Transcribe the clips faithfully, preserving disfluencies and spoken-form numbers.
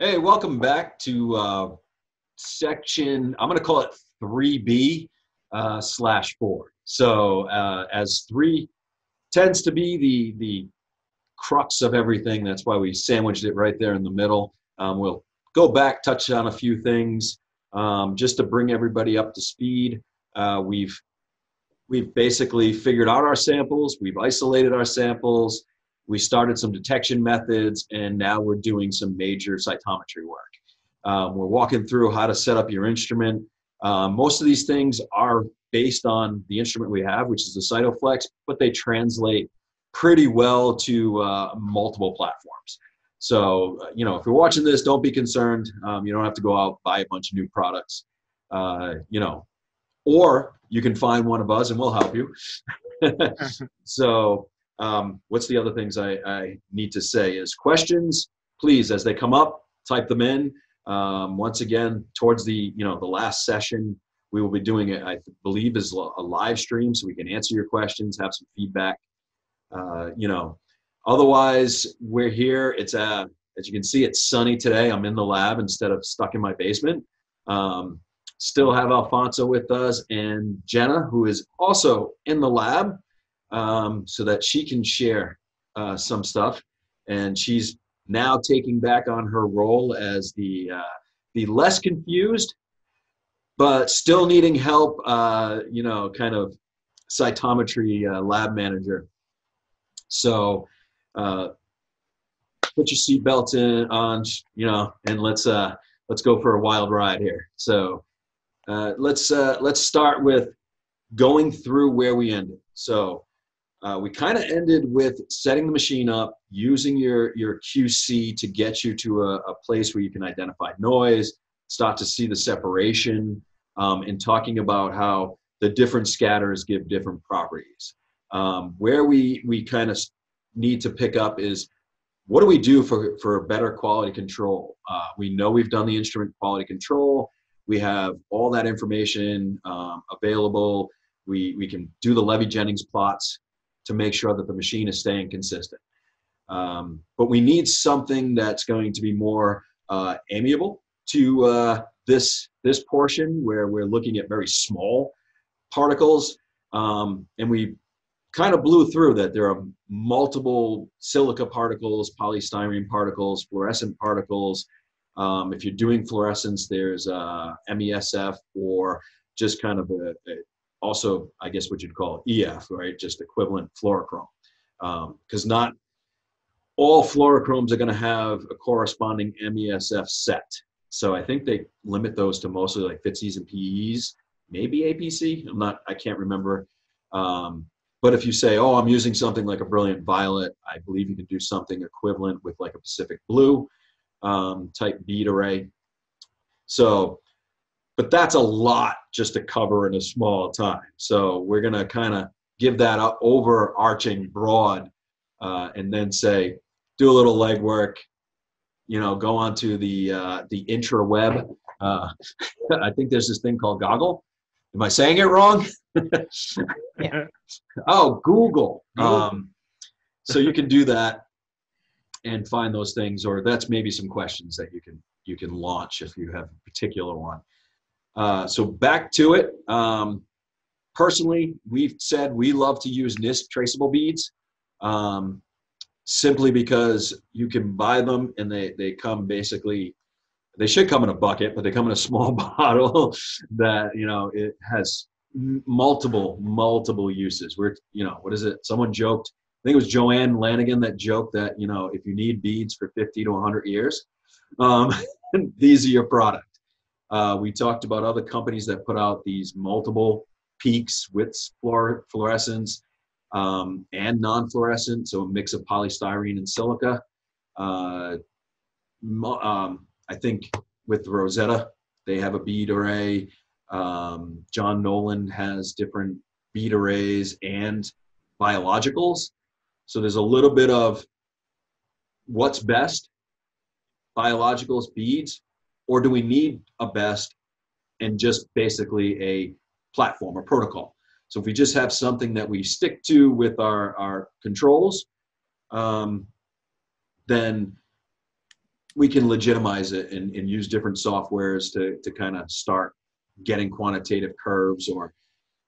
Hey, welcome back to uh, section, I'm going to call it three B uh, slash four. So uh, as three tends to be the, the crux of everything, that's why we sandwiched it right there in the middle. Um, we'll go back, touch on a few things um, just to bring everybody up to speed. Uh, we've, we've basically figured out our samples. We've isolated our samples. We started some detection methods, and now we're doing some major cytometry work. Um, we're walking through how to set up your instrument. Uh, most of these things are based on the instrument we have, which is the CytoFlex, but they translate pretty well to uh, multiple platforms. So, you know, if you're watching this, don't be concerned. Um, you don't have to go out, buy a bunch of new products, uh, you know, or you can find one of us and we'll help you. So... Um, what's the other things I, I need to say is questions, please, as they come up, type them in. Um, once again, towards the, you know, the last session, we will be doing it, I believe is a live stream, so we can answer your questions, have some feedback, uh, you know, otherwise we're here. It's, uh, as you can see, it's sunny today. I'm in the lab instead of stuck in my basement. Um, still have Alfonso with us and Jenna, who is also in the lab. Um, so that she can share uh, some stuff, and she's now taking back on her role as the uh, the less confused, but still needing help. Uh, you know, kind of cytometry uh, lab manager. So uh, put your seatbelts in on, you know, and let's uh, let's go for a wild ride here. So uh, let's uh, let's start with going through where we ended. So. Uh, we kind of ended with setting the machine up, using your, your Q C to get you to a, a place where you can identify noise, start to see the separation, um, and talking about how the different scatters give different properties. Um, where we, we kind of need to pick up is, what do we do for, for better quality control? Uh, we know we've done the instrument quality control. We have all that information um, available. We, we can do the Levy-Jennings plots to make sure that the machine is staying consistent. Um, but we need something that's going to be more uh, amiable to uh, this, this portion where we're looking at very small particles. Um, and we kind of blew through that there are multiple silica particles, polystyrene particles, fluorescent particles. Um, if you're doing fluorescence, there's uh, M E S F or just kind of a, a also, I guess what you'd call E F, right? Just equivalent fluorochrome. Because um, not all fluorochromes are going to have a corresponding M E S F set. So I think they limit those to mostly like F I T Cs and P Es, maybe A P C. I'm not, I can't remember. Um, but if you say, oh, I'm using something like a Brilliant Violet, I believe you can do something equivalent with like a Pacific blue um, type bead array. So, but that's a lot just to cover in a small time. So we're going to kind of give that an overarching broad uh, and then say, do a little legwork, you know, go on to the, uh, the intraweb. Uh, I think there's this thing called Goggle. Am I saying it wrong? Yeah. Oh, Google. Um, so you can do that and find those things, or that's maybe some questions that you can, you can launch if you have a particular one. Uh, so back to it. Um, personally, we've said we love to use NIST traceable beads um, simply because you can buy them and they, they come basically, they should come in a bucket, but they come in a small bottle that, you know, it has multiple, multiple uses. We're, you know, what is it? Someone joked, I think it was Joanne Lanigan that joked that, you know, if you need beads for fifty to a hundred years, um, these are your product. Uh, we talked about other companies that put out these multiple peaks with fluorescence um, and non-fluorescent, so a mix of polystyrene and silica. Uh, um, I think with Rosetta, they have a bead array. Um, John Nolan has different bead arrays and biologicals. So there's a little bit of what's best, biologicals, beads. Or do we need a best and just basically a platform or protocol? So if we just have something that we stick to with our, our controls, um, then we can legitimize it and, and use different softwares to, to kind of start getting quantitative curves, or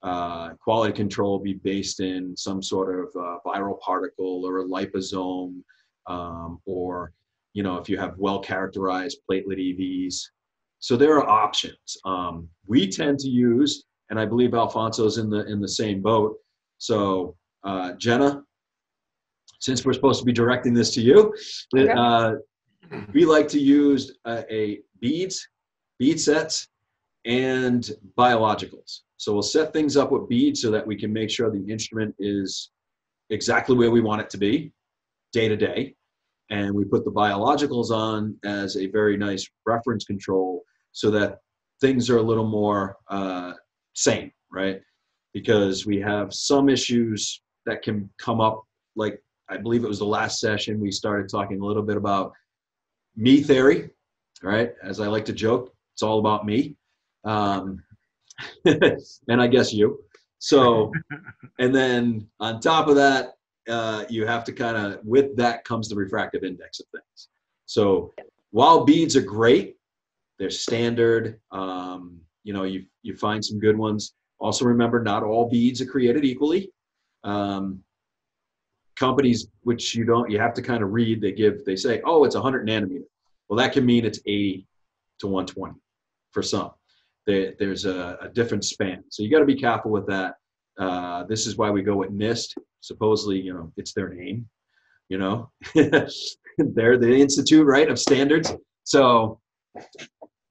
uh, quality control be based in some sort of uh, viral particle or a liposome, um, or, you know, if you have well-characterized platelet E Vs. So there are options. Um, we tend to use, and I believe Alfonso's in the, in the same boat. So uh, Jenna, since we're supposed to be directing this to you, okay. uh, we like to use uh, a beads, bead sets, and biologicals. So we'll set things up with beads so that we can make sure the instrument is exactly where we want it to be, day to day. And we put the biologicals on as a very nice reference control so that things are a little more uh, sane, right? Because we have some issues that can come up, like I believe it was the last session, we started talking a little bit about Mie theory, right? As I like to joke, it's all about me. Um, and I guess you. So, and then on top of that, uh, you have to kind of, with that comes the refractive index of things. So while beads are great, they're standard. Um, you know, you, you find some good ones. Also remember, not all beads are created equally. Um, companies which you don't, you have to kind of read, they give, they say, oh, it's one hundred nanometer. Well, that can mean it's eighty to one twenty for some. There, there's a, a different span. So you got to be careful with that. Uh, this is why we go with NIST. Supposedly, you know, it's their name, you know, they're the institute, right, of standards. So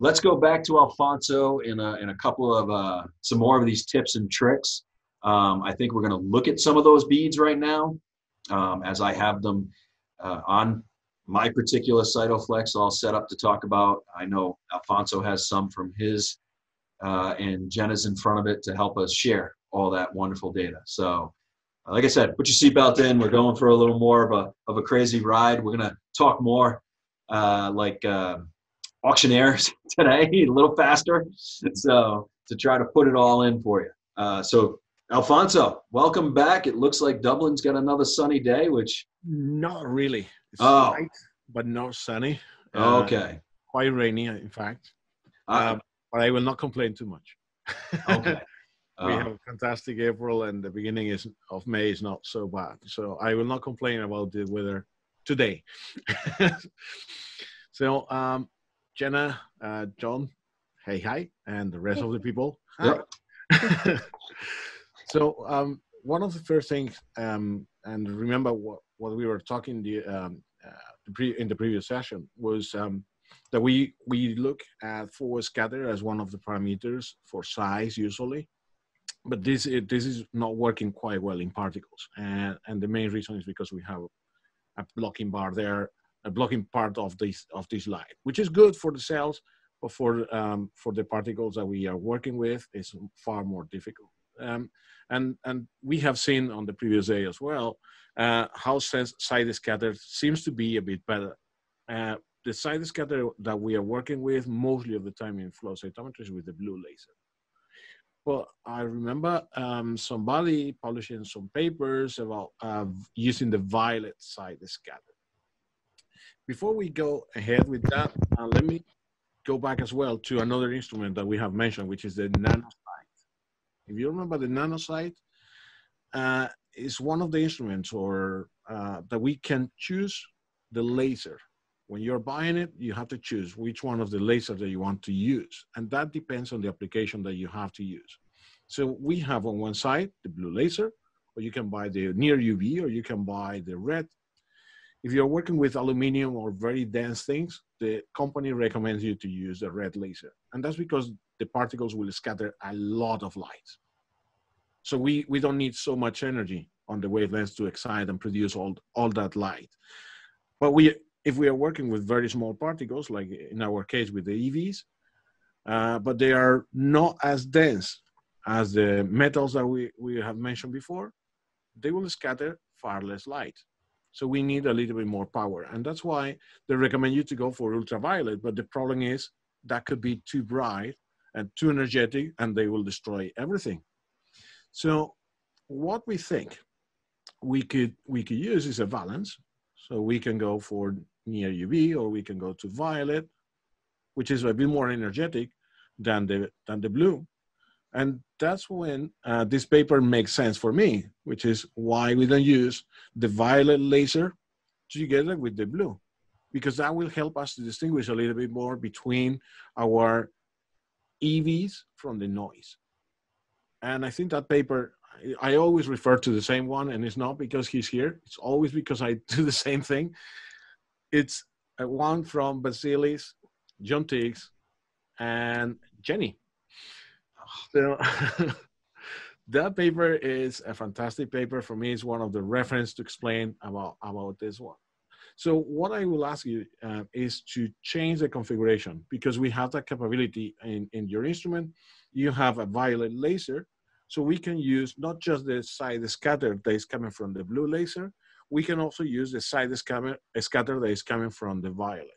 let's go back to Alfonso in a, in a couple of, uh, some more of these tips and tricks. Um, I think we're going to look at some of those beads right now. Um, as I have them uh, on my particular CytoFlex all set up to talk about. I know Alfonso has some from his, uh, and Jenna's in front of it to help us share all that wonderful data. So uh, like I said, put your seatbelt in. We're going for a little more of a, of a crazy ride. We're going to talk more uh, like uh, auctioneers today, a little faster, so to try to put it all in for you. Uh, so Alfonso, welcome back. It looks like Dublin's got another sunny day, which... Not really. It's oh. light, but not sunny. Uh, okay. Quite rainy, in fact. Uh, uh, but I will not complain too much. Okay. we uh, have a fantastic April, and the beginning is, of May is not so bad. So I will not complain about the weather today. So, um, Jenna, uh, John, hey, hi, and the rest hey. of the people. Hi. Yep. So um, one of the first things, um, and remember what, what we were talking the, um, uh, the pre in the previous session, was um, that we, we look at forward scatter as one of the parameters for size usually, but this, it, this is not working quite well in particles. And, and the main reason is because we have a blocking bar there, a blocking part of this, of this line, which is good for the cells, but for, um, for the particles that we are working with, it's far more difficult. Um, and, and we have seen on the previous day as well, uh, how side scatter seems to be a bit better. Uh, the side scatter that we are working with mostly of the time in flow cytometry with the blue laser. Well, I remember um, somebody publishing some papers about uh, using the violet side scatter. Before we go ahead with that, uh, let me go back as well to another instrument that we have mentioned, which is the nano. If you remember, the nanosight uh, is one of the instruments or uh, that we can choose the laser. When you're buying it, you have to choose which one of the lasers that you want to use. And that depends on the application that you have to use. So we have on one side, the blue laser, or you can buy the near U V, or you can buy the red. If you're working with aluminum or very dense things, the company recommends you to use the red laser. And that's because the particles will scatter a lot of light. So we, we don't need so much energy on the wavelengths to excite and produce all, all that light. But we, if we are working with very small particles, like in our case with the E Vs, uh, but they are not as dense as the metals that we, we have mentioned before, they will scatter far less light. So we need a little bit more power. And that's why they recommend you to go for ultraviolet, but the problem is that could be too bright and too energetic, and they will destroy everything. So what we think we could, we could use is a valence. So we can go for near U V, or we can go to violet, which is a bit more energetic than the, than the blue. And that's when uh, this paper makes sense for me, which is why we don't use the violet laser together with the blue, because that will help us to distinguish a little bit more between our E Vs from the noise. And I think that paper, I always refer to the same one, and it's not because he's here. It's always because I do the same thing. It's a one from Vasilis, John Tigges, and Jenny. So that paper is a fantastic paper. For me, it's one of the reference to explain about, about this one. So what I will ask you uh, is to change the configuration, because we have that capability in, in your instrument. You have a violet laser, so we can use not just the side scatter that is coming from the blue laser, we can also use the side scatter that is coming from the violet.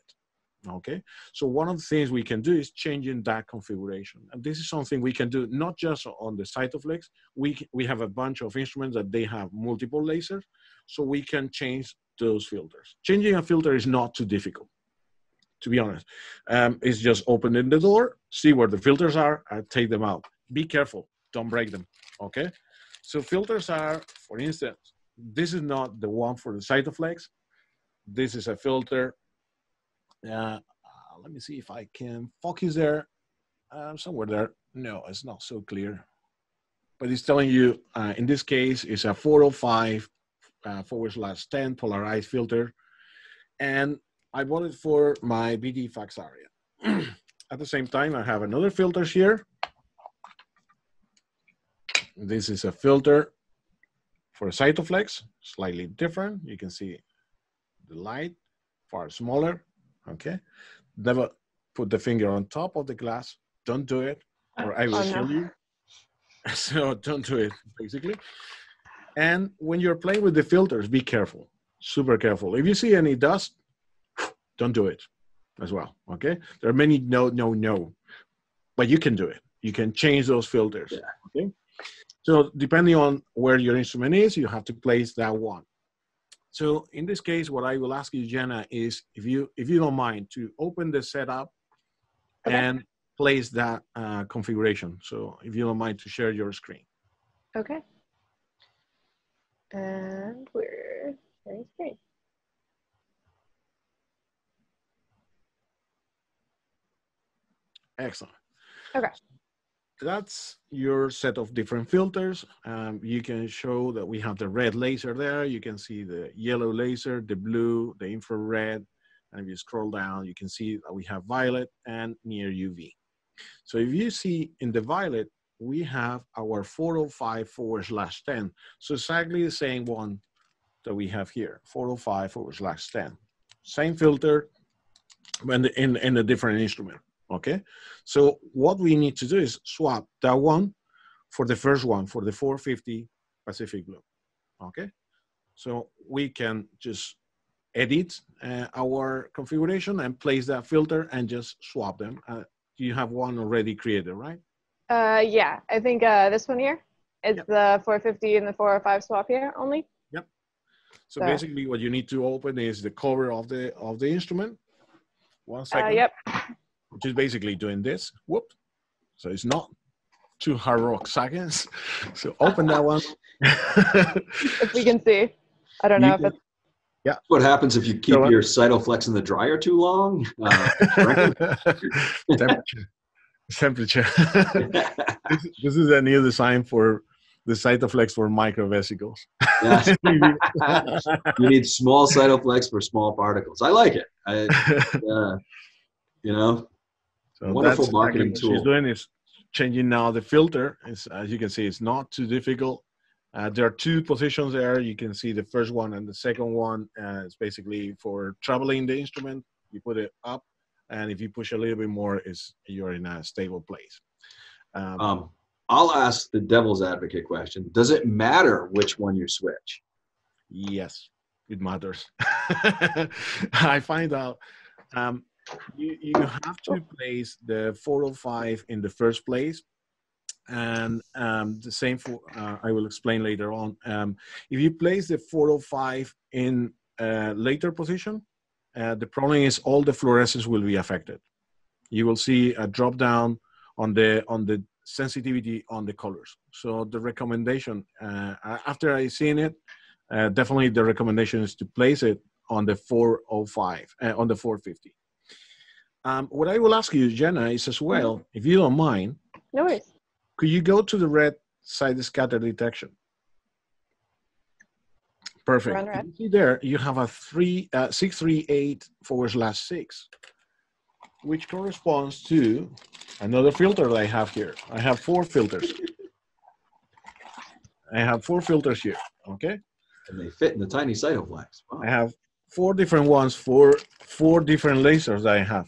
Okay, so one of the things we can do is changing that configuration. And this is something we can do not just on the CytoFlex. We, we have a bunch of instruments that they have multiple lasers, so we can change those filters. Changing a filter is not too difficult, to be honest. Um, it's just opening the door, see where the filters are, and take them out. Be careful, don't break them, okay? So filters are, for instance, this is not the one for the CytoFlex. This is a filter. Uh, uh, let me see if I can focus there, uh, somewhere there. No, it's not so clear, but it's telling you, uh, in this case, it's a four oh five uh, forward slash ten polarized filter. And I bought it for my B D FACSaria. At the same time, I have another filter here. This is a filter for CytoFlex, slightly different. You can see the light, far smaller. Okay, never put the finger on top of the glass. Don't do it, or I will oh, kill no. you. So don't do it, basically. And when you're playing with the filters, be careful, super careful. If you see any dust, don't do it as well, okay? There are many no, no, no, but you can do it. You can change those filters, yeah. Okay? So depending on where your instrument is, you have to place that one. So in this case, what I will ask you, Jenna, is if you if you don't mind to open the setup okay. and place that uh, configuration. So if you don't mind to share your screen. Okay. And we're sharing screen. Excellent. Okay. That's your set of different filters. Um, you can show that we have the red laser there. You can see the yellow laser, the blue, the infrared. And if you scroll down, you can see that we have violet and near U V. So if you see in the violet, we have our four oh five forward slash ten. So exactly the same one that we have here, four oh five forward slash ten. Same filter, but in, in a different instrument. Okay, so what we need to do is swap that one for the first one, for the four fifty Pacific blue, okay? So we can just edit uh, our configuration and place that filter and just swap them. Uh, you have one already created, right? Uh, yeah, I think uh, this one here is yep. the four fifty and the four oh five swap here only. Yep, so, so basically what you need to open is the cover of the, of the instrument. One second. Uh, yep. Which is basically doing this, whoop. So it's not two hard rock seconds. So open that one. If we can see, I don't know you if it's. Yeah. What happens if you keep so, your CytoFlex in the dryer too long? Uh, temperature. Temperature. this, this is a new design for the CytoFlex for microvesicles. Yes. You need small CytoFlex for small particles. I like it. I, uh, you know. So wonderful marketing tool. What she's doing is changing now the filter. It's, as you can see, it's not too difficult. Uh, there are two positions there. You can see the first one and the second one. Uh, it's basically for traveling the instrument. You put it up, and if you push a little bit more, it's, you're in a stable place. Um, um, I'll ask the devil's advocate question. Does it matter which one you switch? Yes, it matters. I find out. Um, You, you have to place the four oh five in the first place, and um, the same for, uh, I will explain later on. Um, if you place the four oh five in a later position, Uh, the problem is all the fluorescence will be affected. You will see a drop down on the, on the sensitivity on the colors. So the recommendation, uh, after I seen it, uh, definitely the recommendation is to place it on the four oh five, uh, on the four fifty. Um, what I will ask you, Jenna, is as well, if you don't mind, no worries. Could you go to the red side scatter detection? Perfect. Run, run. You see there, you have a three, uh, six three eight forward slash six, which corresponds to another filter that I have here. I have four filters. I have four filters here, okay? And they fit in the tiny CytoFlex. Wow. I have four different ones for four different lasers that I have.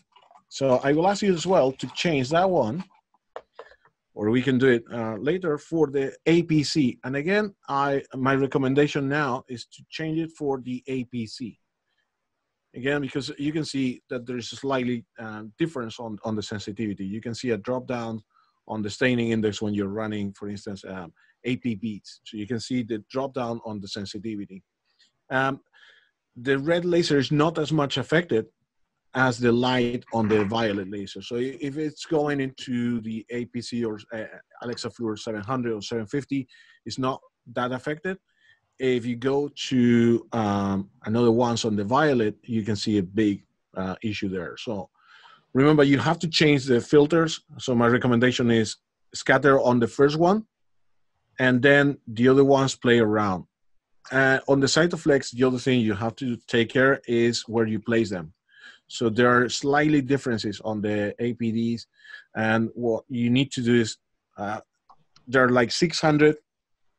So I will ask you as well to change that one, or we can do it uh, later for the A P C. And again, I my recommendation now is to change it for the A P C. Again, because you can see that there's a slightly uh, difference on, on the sensitivity. You can see a drop down on the staining index when you're running, for instance, um, A P beads. So you can see the drop down on the sensitivity. Um, the red laser is not as much affected as the light on the violet laser. So if it's going into the A P C or uh, Alexa Fluor seven hundred or seven fifty, it's not that affected. If you go to um, another ones on the violet, you can see a big uh, issue there. So remember, you have to change the filters. So my recommendation is scatter on the first one, and then the other ones play around. Uh, on the CytoFlex, the other thing you have to take care is where you place them. So there are slightly differences on the A P Ds, and what you need to do is, uh, there are like six hundred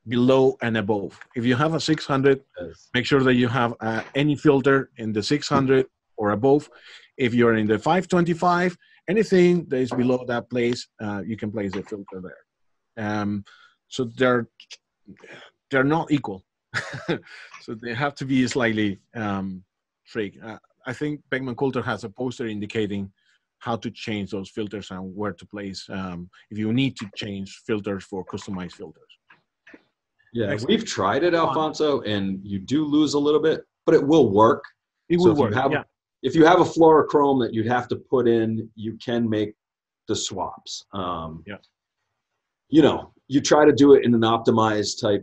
below and above. If you have a six hundred, yes, make sure that you have uh, any filter in the six hundred or above. If you're in the five twenty-five, anything that is below that place, uh, you can place the filter there. Um, so they're, they're not equal. So they have to be slightly um, tricky. Uh, I think Beckman Coulter has a poster indicating how to change those filters and where to place, um, if you need to change filters for customized filters. Yeah, Excellent. We've tried it, Alfonso, and you do lose a little bit, but it will work. It so will if work, you have, yeah. If you have a fluorochrome that you'd have to put in, you can make the swaps. Um, yeah. You know, you try to do it in an optimized type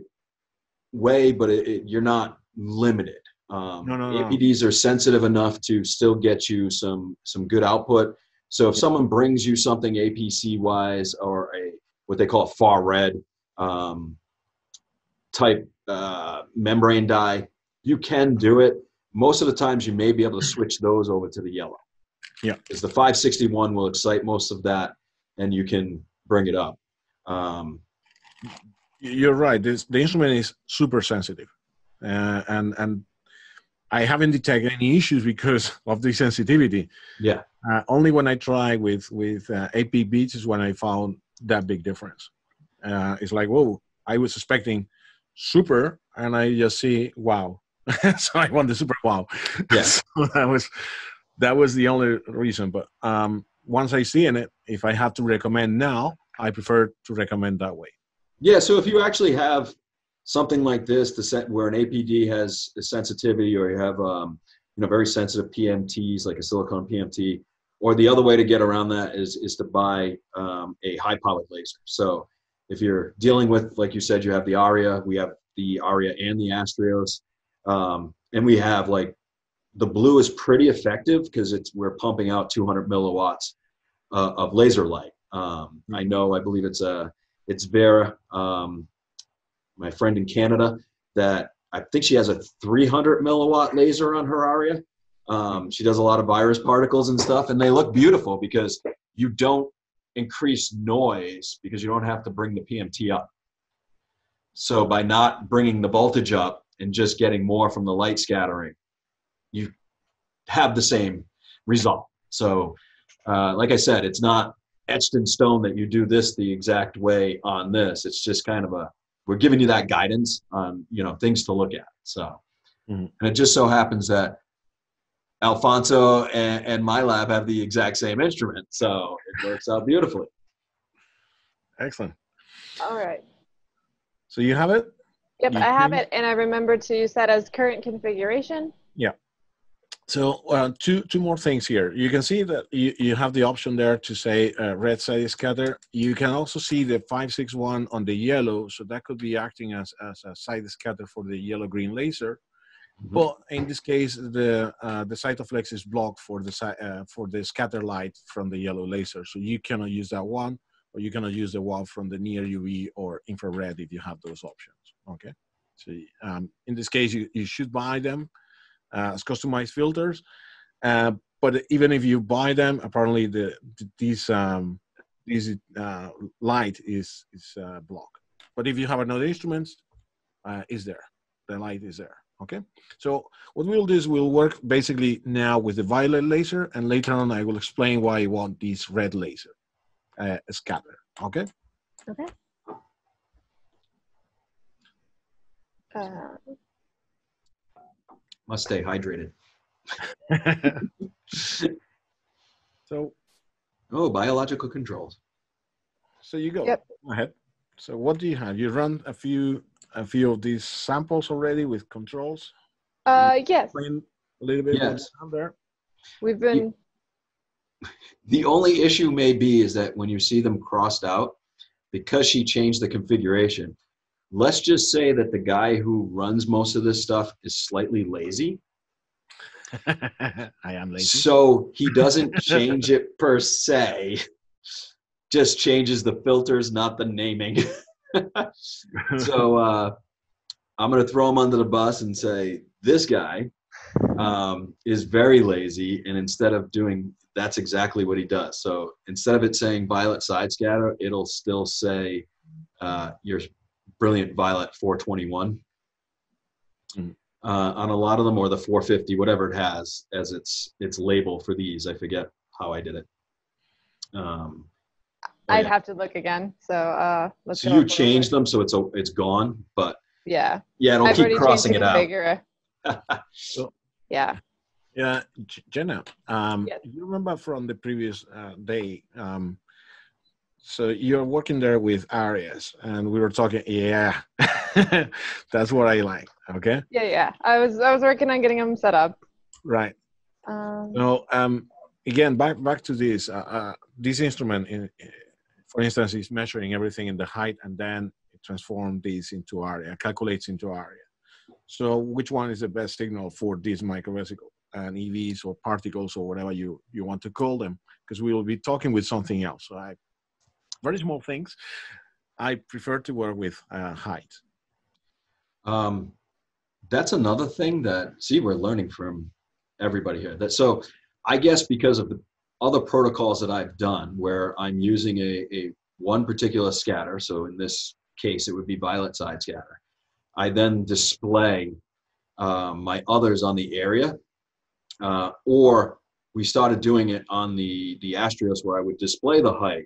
way, but it, it, you're not limited. Um, no, no, no. A P Ds are sensitive enough to still get you some some good output. So if yeah. someone brings you something A P C wise or a what they call a far red um, type uh, membrane dye, you can do it. Most of the times, you may be able to switch those over to the yellow. Yeah, because the five sixty-one will excite most of that, and you can bring it up. Um, You're right. This, the instrument is super sensitive, uh, and and. I haven't detected any issues because of the sensitivity. Yeah. Uh, only when I try with, with uh, A P beads is when I found that big difference. Uh, it's like, whoa, I was expecting super, and I just see, wow. So I want the super wow. Yes. Yeah. So that was, that was the only reason. But um, once I see in it, if I have to recommend now, I prefer to recommend that way. Yeah, so if you actually have something like this, the set where an A P D has a sensitivity, or you have um, you know, very sensitive P M Ts like a silicone P M T, or the other way to get around that is is to buy um, a high powered laser. So if you're dealing with, like you said, you have the Aria, we have the Aria and the Astrios, um, and we have like the blue is pretty effective because it's we're pumping out two hundred milliwatts uh, of laser light. Um, I know, I believe it's a it's Vera. Um, my friend in Canada, that I think she has a three hundred milliwatt laser on her Aria. Um, she does a lot of virus particles and stuff, and they look beautiful because you don't increase noise because you don't have to bring the P M T up. So by not bringing the voltage up and just getting more from the light scattering, you have the same result. So uh, like I said, it's not etched in stone that you do this the exact way on this. It's just kind of a, we're giving you that guidance on, you know, things to look at. So, mm-hmm. and it just so happens that Alfonso and, and my lab have the exact same instrument. So it works out beautifully. Excellent. All right. So you have it? Yep, you, I have you? it. And I remember to set as current configuration. Yeah. So uh, two, two more things here. You can see that you, you have the option there to say uh, red side scatter. You can also see the five six one on the yellow. So that could be acting as, as a side scatter for the yellow-green laser. Mm-hmm. But in this case, the, uh, the CytoFlex is blocked for the, uh, for the scatter light from the yellow laser. So you cannot use that one, or you cannot use the one from the near U V or infrared if you have those options, okay? So um, in this case, you, you should buy them. Uh, as customized filters, uh, but even if you buy them, apparently the, the these um, these uh, light is is uh, blocked. But if you have another instruments, uh, is there the light is there? Okay. So what we'll do is we'll work basically now with the violet laser, and later on I will explain why I want this red laser uh, scatter. Okay. Okay. Uh... Must stay hydrated. So, oh, biological controls. So you go. Yep. Go ahead. So what do you have? You run a few, a few of these samples already with controls. Uh, yes. A little bit yes. Of there. We've been. The only issue may be is that when you see them crossed out, because she changed the configuration. Let's just say that the guy who runs most of this stuff is slightly lazy. I am lazy. So he doesn't change it per se, just changes the filters, not the naming. So uh, I'm going to throw him under the bus and say, this guy um, is very lazy. And instead of doing, that's exactly what he does. So instead of it saying violet side scatter, it'll still say uh, your Brilliant Violet four twenty-one mm. uh, on a lot of them, or the four fifty, whatever it has as its its label for these. I forget how I did it. Um, I'd yeah. have to look again. So uh, let's. So you change them, so it's a, it's gone, but yeah, yeah, it'll I've keep crossing it out. So, yeah, yeah, Jenna. Um, yes. You remember from the previous uh, day. Um, So you're working there with Arias, and we were talking. Yeah, that's what I like. Okay. Yeah, yeah. I was I was working on getting them set up. Right. Um, no. Um. Again, back back to this. Uh, uh, this instrument, in, for instance, is measuring everything in the height, and then it transforms this into Aria, calculates into Aria. So which one is the best signal for this microvesicle and E Vs or particles or whatever you you want to call them? Because we will be talking with something else. So I. Very small things. I prefer to work with uh, height. Um, that's another thing that, see, we're learning from everybody here. That, so I guess because of the other protocols that I've done where I'm using a, a one particular scatter, so in this case, it would be violet side scatter. I then display uh, my others on the area, uh, or we started doing it on the, the Astrios where I would display the height.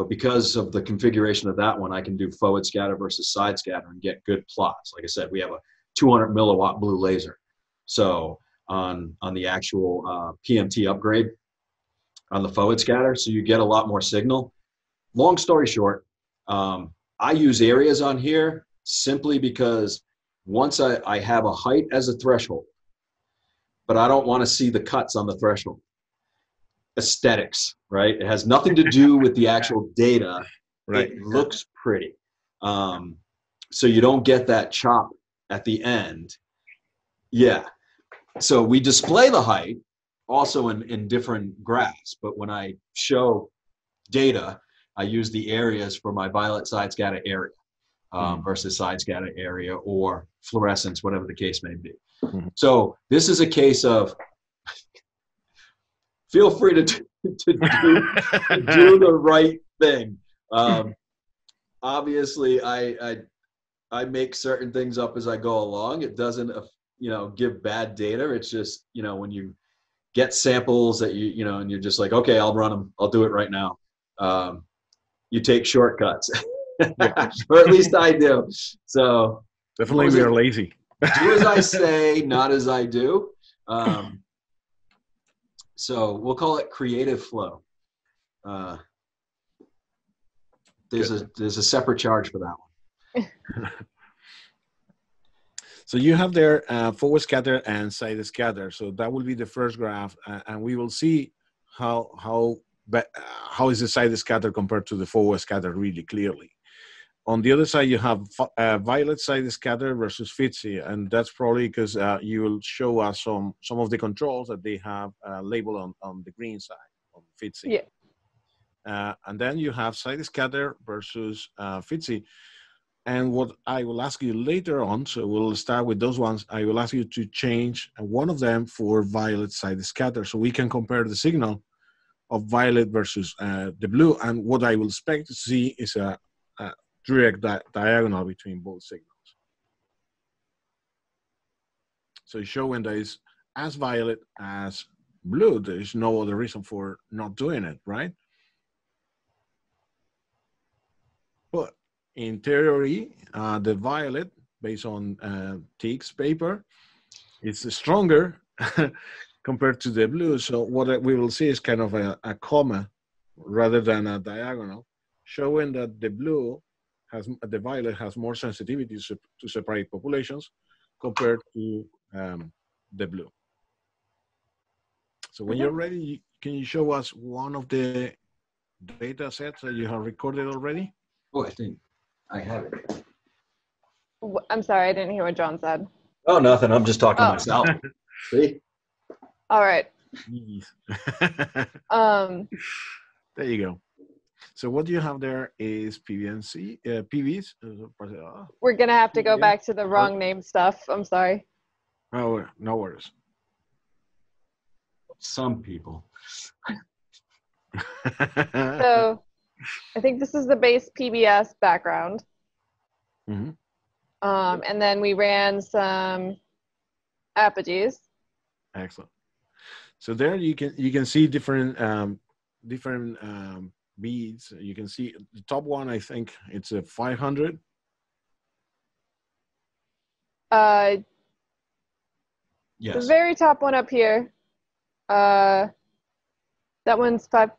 But because of the configuration of that one, I can do forward scatter versus side scatter and get good plots. Like I said, we have a two hundred milliwatt blue laser. So on, on the actual uh, P M T upgrade on the forward scatter, so you get a lot more signal. Long story short, um, I use areas on here simply because once I, I have a height as a threshold, but I don't want to see the cuts on the threshold. Aesthetics, right? It has nothing to do with the actual data. Right. It looks pretty. Um, so you don't get that chop at the end. Yeah. So we display the height also in, in different graphs, but when I show data, I use the areas for my violet side scatter area um, mm. versus side scatter area or fluorescence, whatever the case may be. Mm. So this is a case of feel free to, to, do, to do the right thing. Um, obviously, I, I I make certain things up as I go along. It doesn't, you know, give bad data. It's just, you know, when you get samples that you, you know, and you're just like, okay, I'll run them. I'll do it right now. Um, you take shortcuts, or at least I do. So definitely we are lazy. Do as I say, not as I do. Um, So we'll call it creative flow. Uh, there's, a, there's a separate charge for that one. So you have there uh, forward scatter and side scatter. So that will be the first graph, uh, and we will see how how uh, how is the side scatter compared to the forward scatter really clearly. On the other side, you have uh, violet side scatter versus F I T C, and that's probably because uh, you will show us some some of the controls that they have uh, labeled on on the green side on F I T C. Yeah. Uh, and then you have side scatter versus uh, F I T C. And what I will ask you later on, so we'll start with those ones, I will ask you to change one of them for violet side scatter so we can compare the signal of violet versus uh, the blue. And what I will expect to see is a, a direct di diagonal between both signals. So showing that it's as violet as blue, there is no other reason for not doing it, right? But in theory, uh, the violet, based on uh, Tigges' paper, is stronger compared to the blue. So what we will see is kind of a, a comma rather than a diagonal, showing that the blue has, the violet has more sensitivity to separate populations compared to um, the blue. So when you're ready, can you show us one of the data sets that you have recorded already? Oh, I think I have it. I'm sorry, I didn't hear what John said. Oh, nothing. I'm just talking oh. to myself. See? All right. um, there you go. So what you have there is P V N C, uh, P Vs. We're going to have to go back to the wrong name stuff. I'm sorry. Oh, no worries. Some people. So... I think this is the base P B S background. Mm-hmm. um, and then we ran some apogees. Excellent. So there you can you can see different um, different um, beads. You can see the top one. I think it's a five hundred. Uh, yes. The very top one up here. Uh, that one's five.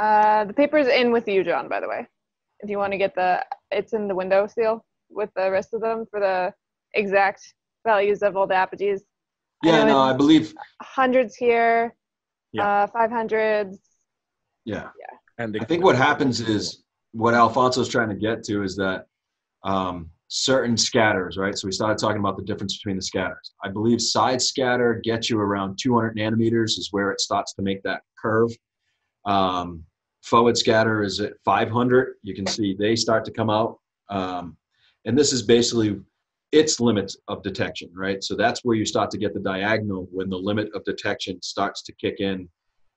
Uh, the paper's in with you, John, by the way. If you want to get the, it's in the window seal with the rest of them for the exact values of all the apogees. Yeah, I no, I believe. Hundreds here, yeah. uh, five hundreds. Yeah. yeah. And I think what happens is, what Alfonso's trying to get to is that um, certain scatters, right? So we started talking about the difference between the scatters. I believe side scatter gets you around two hundred nanometers is where it starts to make that curve. Um, forward scatter is at five hundred. You can see they start to come out. Um, and this is basically its limit of detection, right? So that's where you start to get the diagonal when the limit of detection starts to kick in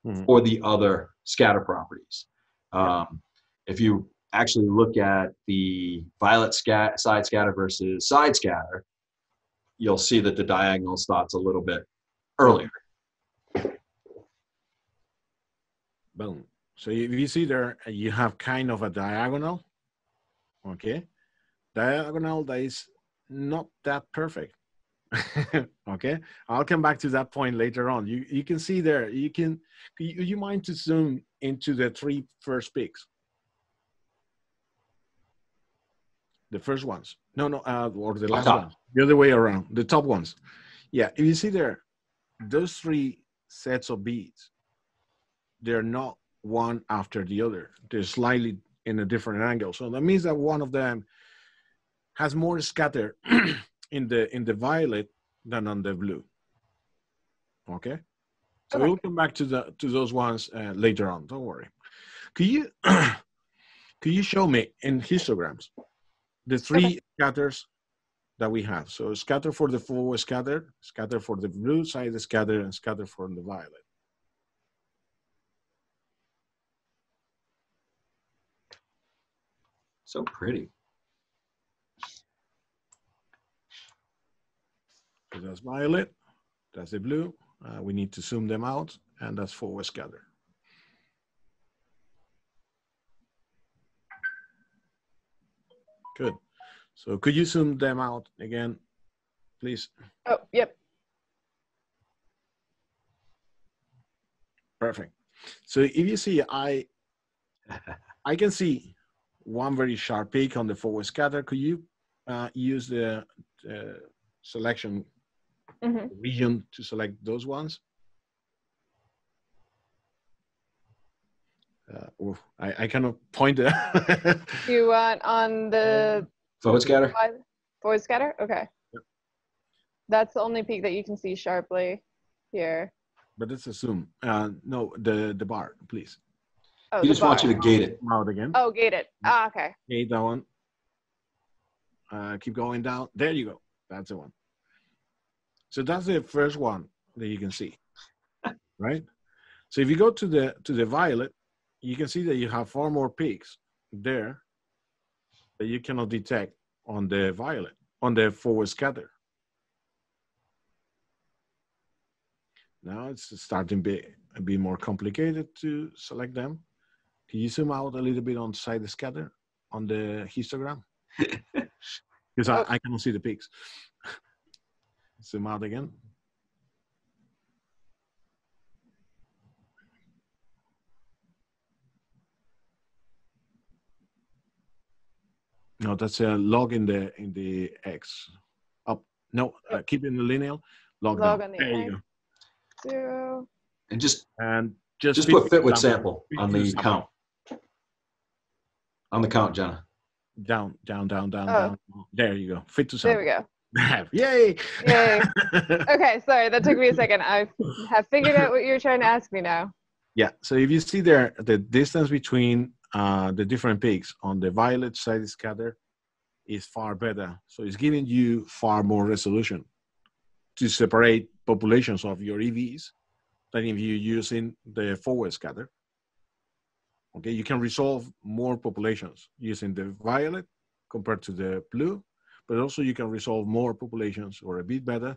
mm-hmm. for the other scatter properties. Um, if you actually look at the violet scat side scatter versus side scatter, you'll see that the diagonal starts a little bit earlier. Boom. So if you see there, you have kind of a diagonal, okay? Diagonal that is not that perfect, okay? I'll come back to that point later on. You, you can see there, you can, you, you mind to zoom into the three first peaks? The first ones. No, no, uh, or the last one. The other way around, the top ones. Yeah, if you see there, those three sets of beads, they're not one after the other. They're slightly in a different angle. So that means that one of them has more scatter in the in the violet than on the blue. Okay? So okay. we'll come back to the to those ones uh, later on. Don't worry. Could you could you show me in histograms the three okay. scatters that we have? So scatter for the forward scatter, scatter for the blue side scatter, and scatter for the violet. So pretty. So that's violet, that's the blue. Uh, we need to zoom them out, and that's forward scatter. Good. So could you zoom them out again, please? Oh, yep. Perfect. So if you see, I, I can see one very sharp peak on the forward scatter. Could you uh, use the uh, selection mm-hmm. region to select those ones. Uh, oof, I, I cannot point there. You want on the forward scatter? Forward scatter? Okay. Yep. That's the only peak that you can see sharply here. But let's assume. Uh, no, the, the bar, please. Oh, you just bar. want you to gate it. Out again. Oh, gate it. Ah, okay. Gate that one. Uh, keep going down. There you go. That's the one. So that's the first one that you can see, right? So if you go to the to the violet, you can see that you have four more peaks there that you cannot detect on the violet, on the forward scatter. Now it's starting to be a bit more complicated to select them. Can you zoom out a little bit on side scatter on the histogram? Because oh. I, I cannot see the peaks. Zoom out again. No, that's a log in the in the X up. No, yep. uh, keep in the linear. Log, log down. On the there you go. Zero. And just and just, just put fit with sample on the count. On the count, Jenna. Down, down, down, down, oh. down. There you go. Fit to sample. There we go. Yay! Yay! Okay, sorry, that took me a second. I have figured out what you're trying to ask me now. Yeah. So if you see there, the distance between Uh, the different peaks on the violet side scatter is far better. So it's giving you far more resolution to separate populations of your E Vs than if you're using the forward scatter. Okay, you can resolve more populations using the violet compared to the blue, but also you can resolve more populations or a bit better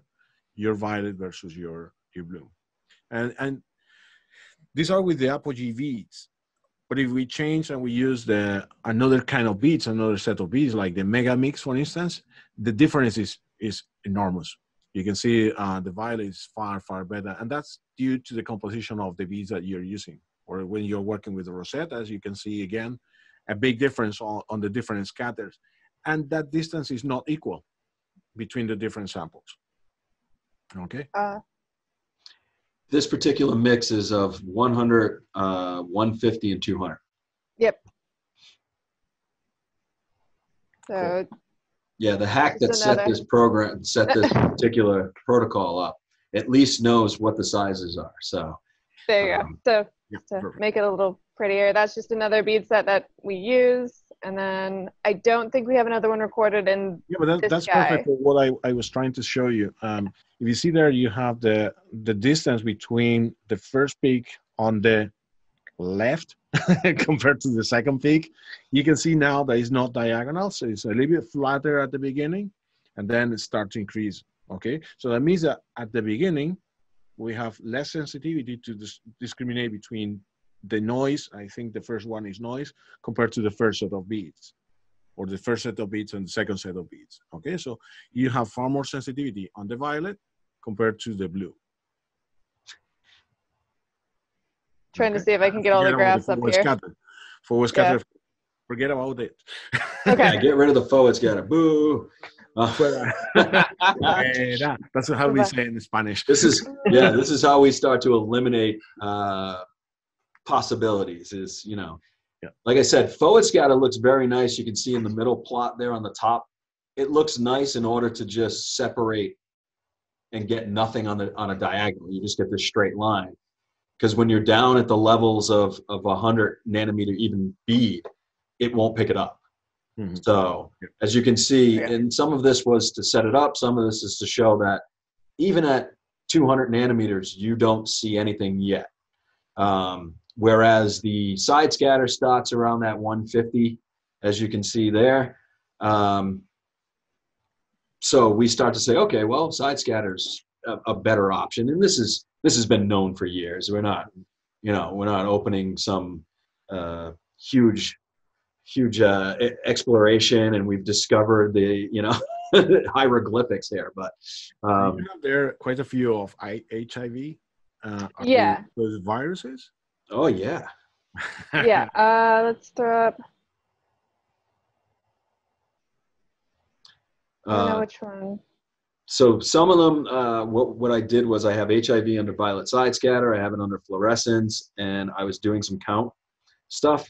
your violet versus your, your blue. And, and these are with the apogee beads. But if we change and we use the another kind of beads, another set of beads, like the mega mix, for instance, the difference is, is enormous. You can see uh, the violet is far, far better. And that's due to the composition of the beads that you're using. Or when you're working with the Rosetta, as you can see, again, a big difference on, on the different scatters. And that distance is not equal between the different samples. Okay? Uh This particular mix is of one hundred, uh, one fifty, and two hundred. Yep. So. Cool. Yeah, the hack that set another. this program, set this particular protocol up, at least knows what the sizes are. So. There you um, go. So yeah, to perfect. make it a little prettier, that's just another bead set that we use, and then I don't think we have another one recorded in. Yeah, but that, this that's guy. perfect for what I I was trying to show you. Um, If you see there, you have the, the distance between the first peak on the left compared to the second peak. You can see now that it's not diagonal, so it's a little bit flatter at the beginning, and then it starts to increase, okay? So that means that at the beginning, we have less sensitivity to dis discriminate between the noise, I think the first one is noise, compared to the first set of beads, or the first set of beads and the second set of beads, okay? So you have far more sensitivity on the violet compared to the blue. Trying okay. to see if I can get all the graphs up here. Scatter. Forward scatter, yeah. Forget about it. Okay. Yeah, get rid of the forward scatter, boo. Uh, that's how we say it in Spanish. This is, yeah, this is how we start to eliminate uh, possibilities is, you know, like I said, forward scatter looks very nice. You can see in the middle plot there on the top, it looks nice in order to just separate and get nothing on the on a diagonal. You just get this straight line. Because when you're down at the levels of of one hundred nanometer even bead, it won't pick it up. Mm-hmm. So as you can see, yeah. and some of this was to set it up. Some of this is to show that even at two hundred nanometers, you don't see anything yet. Um, Whereas the side scatter starts around that one fifty, as you can see there. Um, so we start to say, okay, well, side scatter's a, a better option, and this is this has been known for years. We're not, you know, we're not opening some uh, huge, huge uh, exploration, and we've discovered the, you know, hieroglyphics here. But um, you have there quite a few of H I V, uh, yeah, those viruses. Oh yeah. Yeah. Uh, let's throw up. I don't uh, know which one. So some of them, uh, what, what I did was I have H I V under violet side scatter, I have it under fluorescence, and I was doing some count stuff.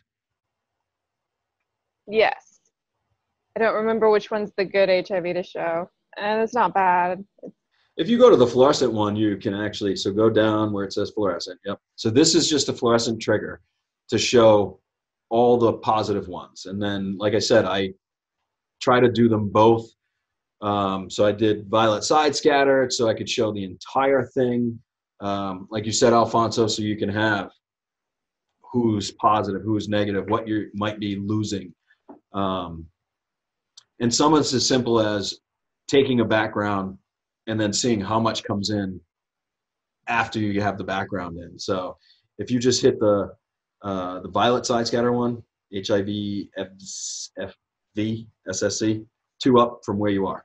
Yes. I don't remember which one's the good H I V to show. And it's not bad. It's if you go to the fluorescent one, you can actually, so go down where it says fluorescent. Yep. So this is just a fluorescent trigger to show all the positive ones. And then, like I said, I try to do them both. Um, so I did violet side scatter so I could show the entire thing. Um, like you said, Alfonso, so you can have who's positive, who's negative, what you might be losing. Um, and some of it's as simple as taking a background and then seeing how much comes in after you have the background in. So if you just hit the uh, the violet side scatter one, H I V, F V, S S C, two up from where you are.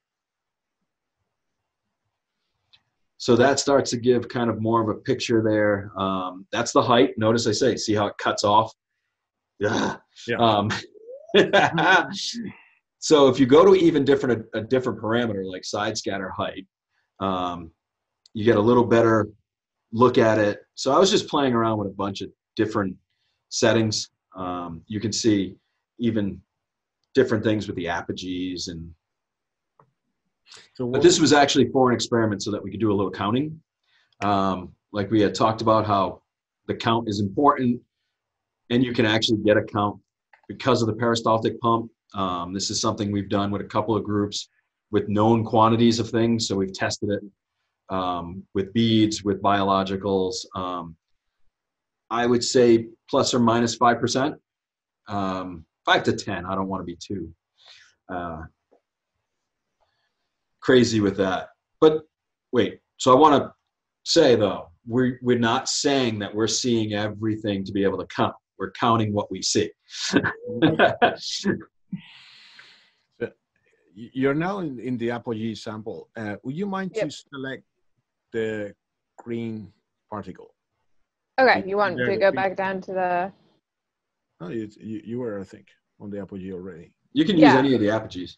So that starts to give kind of more of a picture there. Um, that's the height. Notice I say, see how it cuts off? Yeah. Um, so if you go to even different a, a different parameter, like side scatter height, um, you get a little better look at it. So I was just playing around with a bunch of different settings. Um, you can see even different things with the apogees and so what, but this was actually for an experiment so that we could do a little counting. Um, like we had talked about how the count is important, and you can actually get a count because of the peristaltic pump. Um, this is something we've done with a couple of groups with known quantities of things. So we've tested it um, with beads, with biologicals. Um, I would say plus or minus five percent, um, five to ten. I don't want to be too uh, crazy with that. But wait, so I want to say though, we're, we're not saying that we're seeing everything to be able to count. We're counting what we see. You're now in, in the apogee sample. Uh, would you mind yep. to select the green particle? Okay, you want to go back down to the... No, you, you were, I think, on the apogee already. You can use yeah. any of the apogees.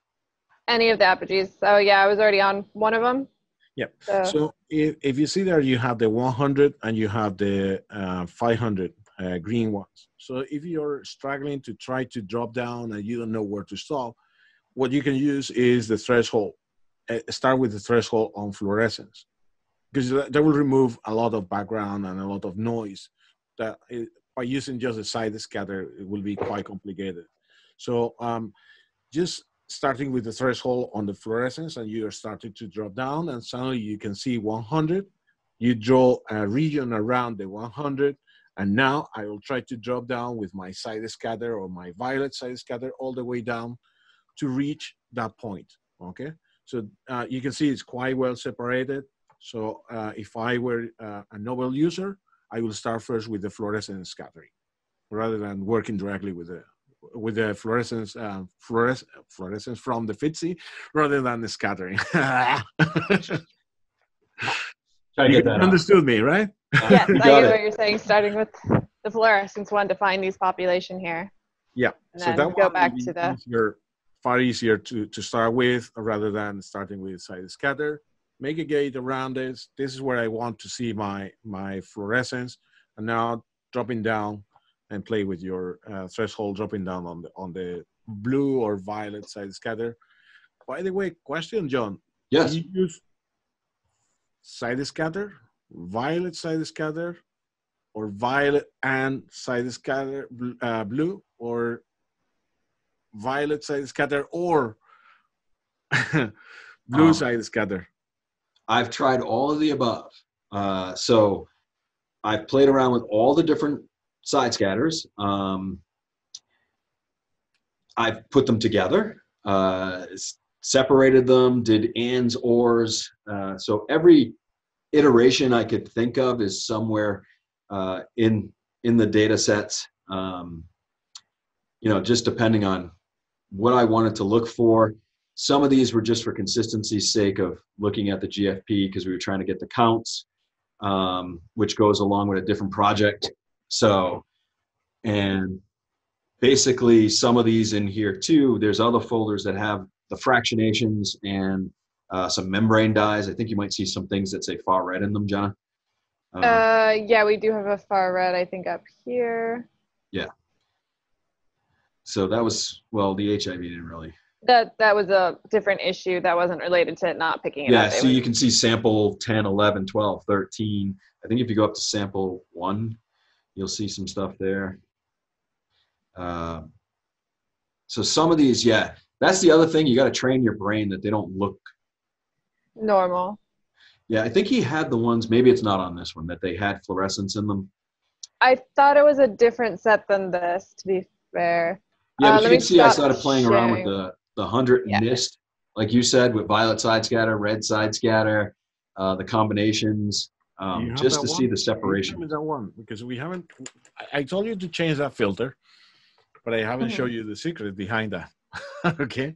Any of the apogees. So yeah, I was already on one of them. Yeah. So, so if, if you see there, you have the one hundred and you have the uh, five hundred uh, green ones. So if you're struggling to try to drop down and you don't know where to stop, what you can use is the threshold. Uh, start with the threshold on fluorescence, because that will remove a lot of background and a lot of noise. That it, by using just a side scatter, it will be quite complicated. So um, just starting with the threshold on the fluorescence, and you are starting to drop down, and suddenly you can see one hundred. You draw a region around the one hundred, and now I will try to drop down with my side scatter or my violet side scatter all the way down to reach that point, okay? So uh, you can see it's quite well separated. So uh, if I were uh, a novel user, I will start first with the fluorescence scattering rather than working directly with the, with the fluorescence, uh, fluores fluorescence from the F I T C rather than the scattering. You understood out. me, right? Yes, I get what you're saying, starting with the fluorescence one to find these population here. Yeah. And so then that go back to the... Easier, far easier to, to start with rather than starting with side scatter. Make a gate around this. This is where I want to see my, my fluorescence. And now dropping down and play with your uh, threshold, dropping down on the, on the blue or violet side scatter. By the way, question, John. Yes. Do you use side scatter, violet side scatter, or violet and side scatter uh, blue, or violet side scatter, or blue um. side scatter? I've tried all of the above. Uh, so I've played around with all the different side scatters. Um, I've put them together, uh, separated them, did ands, ors. Uh, so every iteration I could think of is somewhere uh, in, in the data sets, um, you know, just depending on what I wanted to look for. Some of these were just for consistency's sake of looking at the G F P because we were trying to get the counts, um, which goes along with a different project. So, and basically some of these in here too, there's other folders that have the fractionations and uh, some membrane dyes. I think you might see some things that say far red in them, Jenna. Uh, uh, yeah, we do have a far red, I think, up here. Yeah. So that was, well, the H I V didn't really. That that was a different issue that wasn't related to not picking it yeah, up. Yeah, so you can see sample ten, eleven, twelve, thirteen. I think if you go up to sample one, you'll see some stuff there. Uh, so some of these, yeah. That's the other thing. You got to train your brain that they don't look normal. Yeah, I think he had the ones, maybe it's not on this one, that they had fluorescence in them. I thought it was a different set than this, to be fair. Yeah, but uh, you can see I started playing sharing. around with the the one hundred yeah. NIST, like you said, with violet side scatter, red side scatter, uh, the combinations, um, just to one? see the separation. That one, because we haven't, I told you to change that filter, but I haven't mm-hmm. shown you the secret behind that. Okay,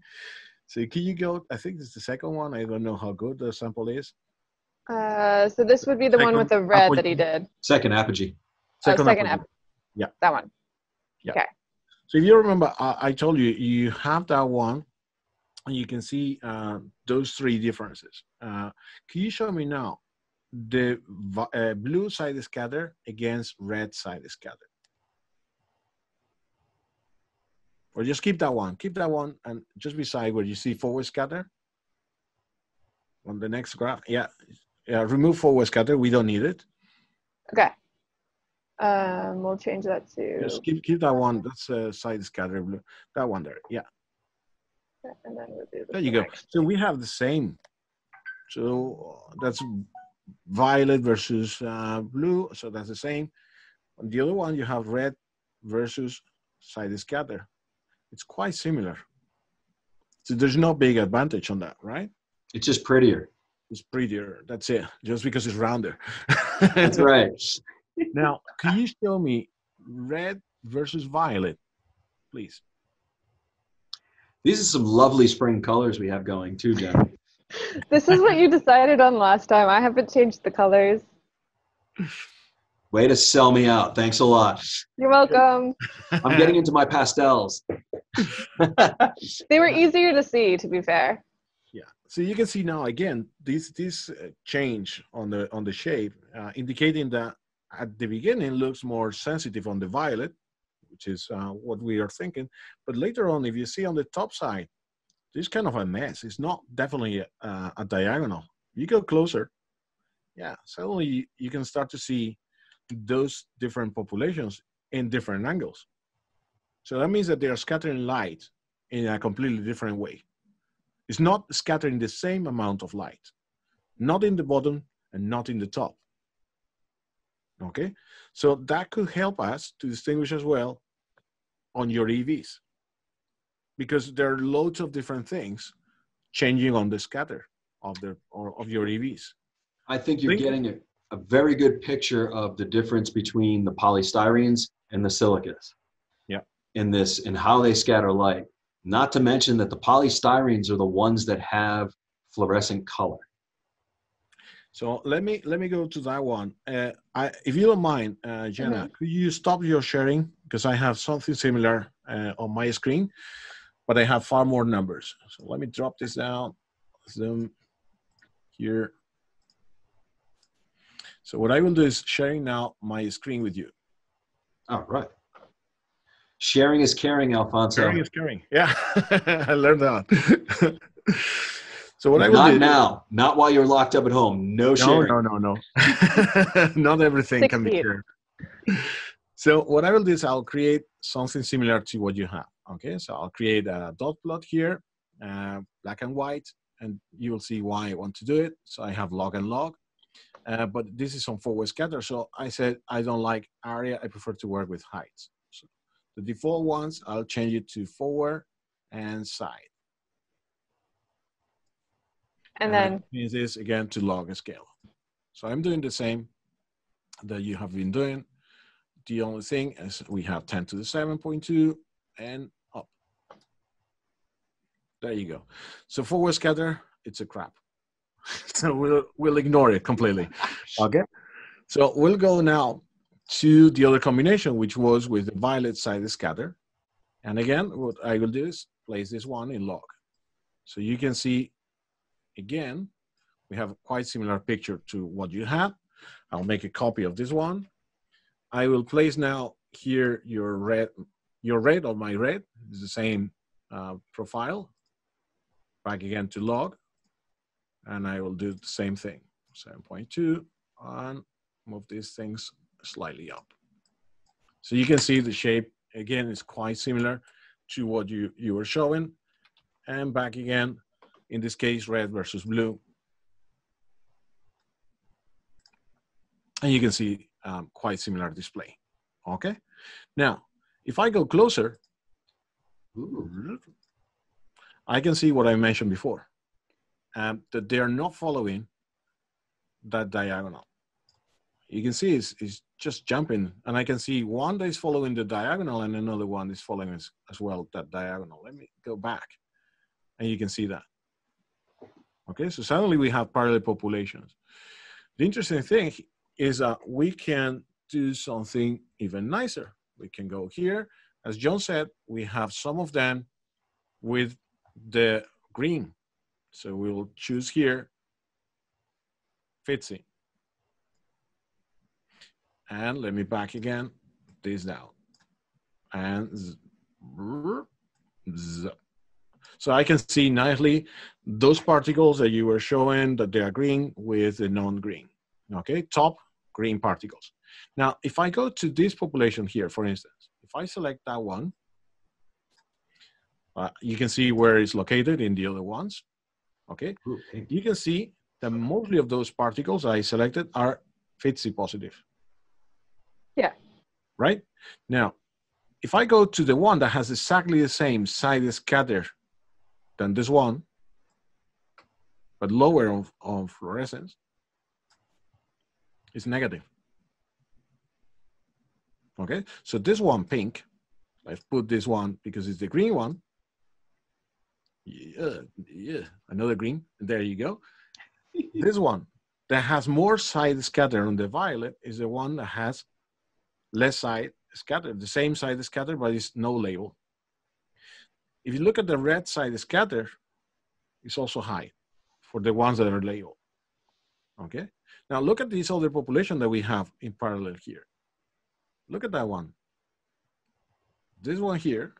so can you go, I think it's the second one. I don't know how good the sample is. Uh, so this would be the second one with the red apogee. that he did. Second apogee. Second, oh, second apogee. Ap yeah. That one. Yeah. Okay. So if you remember, uh, I told you, you have that one, and you can see uh, those three differences. Uh, can you show me now the uh, blue side scatter against red side scatter? Or just keep that one, keep that one, and just beside where you see forward scatter, on the next graph, yeah, yeah remove forward scatter, we don't need it. Okay. Um, we'll change that to... Just keep, keep that one. That's a uh, side scatter blue. That one there, yeah. And then we'll do the there you go. So we have the same. So that's violet versus uh, blue. So that's the same. On the other one, you have red versus side scatter. It's quite similar. So there's no big advantage on that, right? It's just prettier. It's prettier. That's it. Just because it's rounder. That's right. Now, can you show me red versus violet, please? These are some lovely spring colors we have going too, Jen. This is what you decided on last time. I haven't changed the colors. Way to sell me out. Thanks a lot. You're welcome. I'm getting into my pastels. They were easier to see, to be fair. Yeah. So you can see now, again, this, this change on the, on the shape, uh, indicating that at the beginning looks more sensitive on the violet, which is uh, what we are thinking. But later on, if you see on the top side, this kind of a mess. It's not definitely a, a, a diagonal. You go closer, yeah, suddenly you, you can start to see those different populations in different angles. So that means that they are scattering light in a completely different way. It's not scattering the same amount of light, not in the bottom and not in the top. Okay, so that could help us to distinguish as well on your E Vs, because there are loads of different things changing on the scatter of the or of your E Vs. I think you're think getting a, a very good picture of the difference between the polystyrenes and the silicas. Yeah. In this, and how they scatter light. Not to mention that the polystyrenes are the ones that have fluorescent color. So let me let me go to that one. Uh, I, if you don't mind, uh, Jenna, mm-hmm. could you stop your sharing? Because I have something similar uh, on my screen, but I have far more numbers. So let me drop this down, zoom here. So what I will do is sharing now my screen with you. All right. Sharing is caring, Alfonso. Sharing is caring. Yeah, I learned that. So what I will do now, not while you're locked up at home. No, no sharing. No, no, no, no. Not everything Six can be shared. So what I will do is I'll create something similar to what you have. Okay, so I'll create a dot plot here, uh, black and white, and you will see why I want to do it. So I have log and log, uh, but this is on forward scatter. So I said I don't like area. I prefer to work with heights. So the default ones, I'll change it to forward and side. And then change this again to log scale. So I'm doing the same that you have been doing. The only thing is we have ten to the seven point two and up. There you go. So forward scatter, it's a crap. So we'll, we'll ignore it completely. Okay. So we'll go now to the other combination, which was with the violet side scatter. And again, what I will do is place this one in log. So you can see again, we have quite similar picture to what you had. I'll make a copy of this one. I will place now here your red, your red or my red is the same uh, profile. Back again to log, and I will do the same thing. seven point two, and move these things slightly up. So you can see the shape again is quite similar to what you, you were showing. And back again, in this case, red versus blue. And you can see um, quite similar display, okay? Now, if I go closer, I can see what I mentioned before, um, that they are not following that diagonal. You can see it's, it's just jumping, and I can see one that is following the diagonal and another one is following as, as well that diagonal. Let me go back, and you can see that. Okay, so suddenly we have parallel populations. The interesting thing is that we can do something even nicer. We can go here. As John said, we have some of them with the green. So we will choose here, F I T C. And let me back again, this down. And so I can see nicely those particles that you were showing that they are green with the non-green. Okay, top green particles. Now, if I go to this population here, for instance, if I select that one, uh, you can see where it's located in the other ones. Okay, you can see that mostly of those particles I selected are F I T C positive. Yeah. Right? Now, if I go to the one that has exactly the same side scatter than this one, but lower on, on fluorescence, it's negative. Okay, so this one pink, let's put this one because it's the green one. Yeah, yeah, another green, there you go. This one that has more side scatter on the violet is the one that has less side scatter, the same side scatter, but it's no label. If you look at the red side scatter, it's also high for the ones that are labeled. Okay, now look at this other population that we have in parallel here. Look at that one. This one here,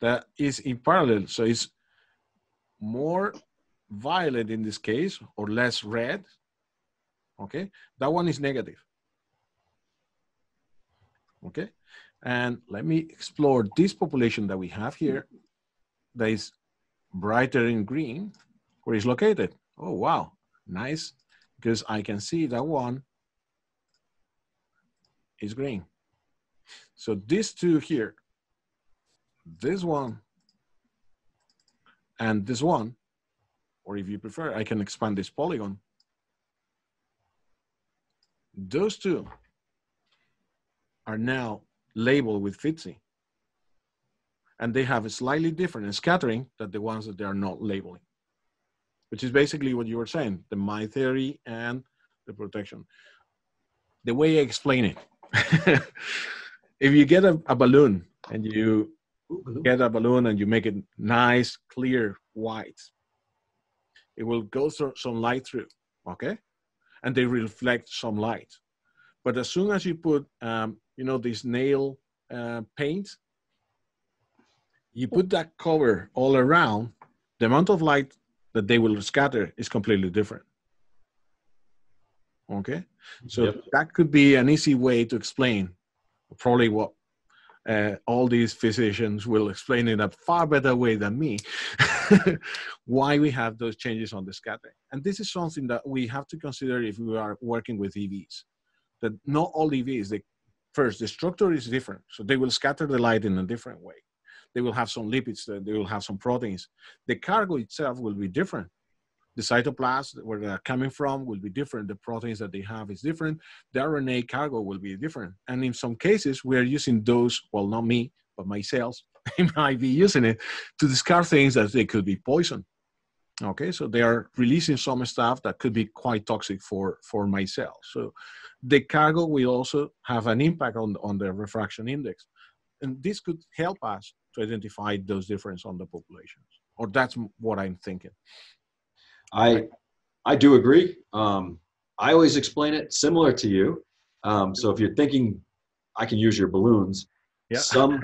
that is in parallel, so it's more violet in this case, or less red, okay? That one is negative. Okay, and let me explore this population that we have here that is brighter in green, where it's located. Oh, wow, nice, because I can see that one is green. So these two here, this one and this one, or if you prefer, I can expand this polygon. Those two are now labeled with F I T C. And they have a slightly different scattering than the ones that they are not labeling, which is basically what you were saying, the Mie theory and the protection. The way I explain it, if you get a, a balloon and you Ooh, get a balloon and you make it nice, clear, white, it will go through some light through, okay? And they reflect some light. But as soon as you put, um, you know, this nail uh, paint, you put that cover all around, the amount of light that they will scatter is completely different. Okay? So yep. That could be an easy way to explain probably what uh, all these physicians will explain in a far better way than me, why we have those changes on the scattering. And this is something that we have to consider if we are working with E Vs. That not all E Vs, they, first, the structure is different. So they will scatter the light in a different way. They will have some lipids, they will have some proteins. The cargo itself will be different. The cytoplasm, where they're coming from, will be different. The proteins that they have is different. The R N A cargo will be different. And in some cases, we are using those, well, not me, but my cells, they might be using it to discard things that they could be poison. Okay, so they are releasing some stuff that could be quite toxic for, for my cells. So the cargo will also have an impact on, on the refraction index. And this could help us to identify those differences on the populations. or that's what I'm thinking. I, I do agree. Um, I always explain it similar to you. Um, so if you're thinking, I can use your balloons, yeah. some,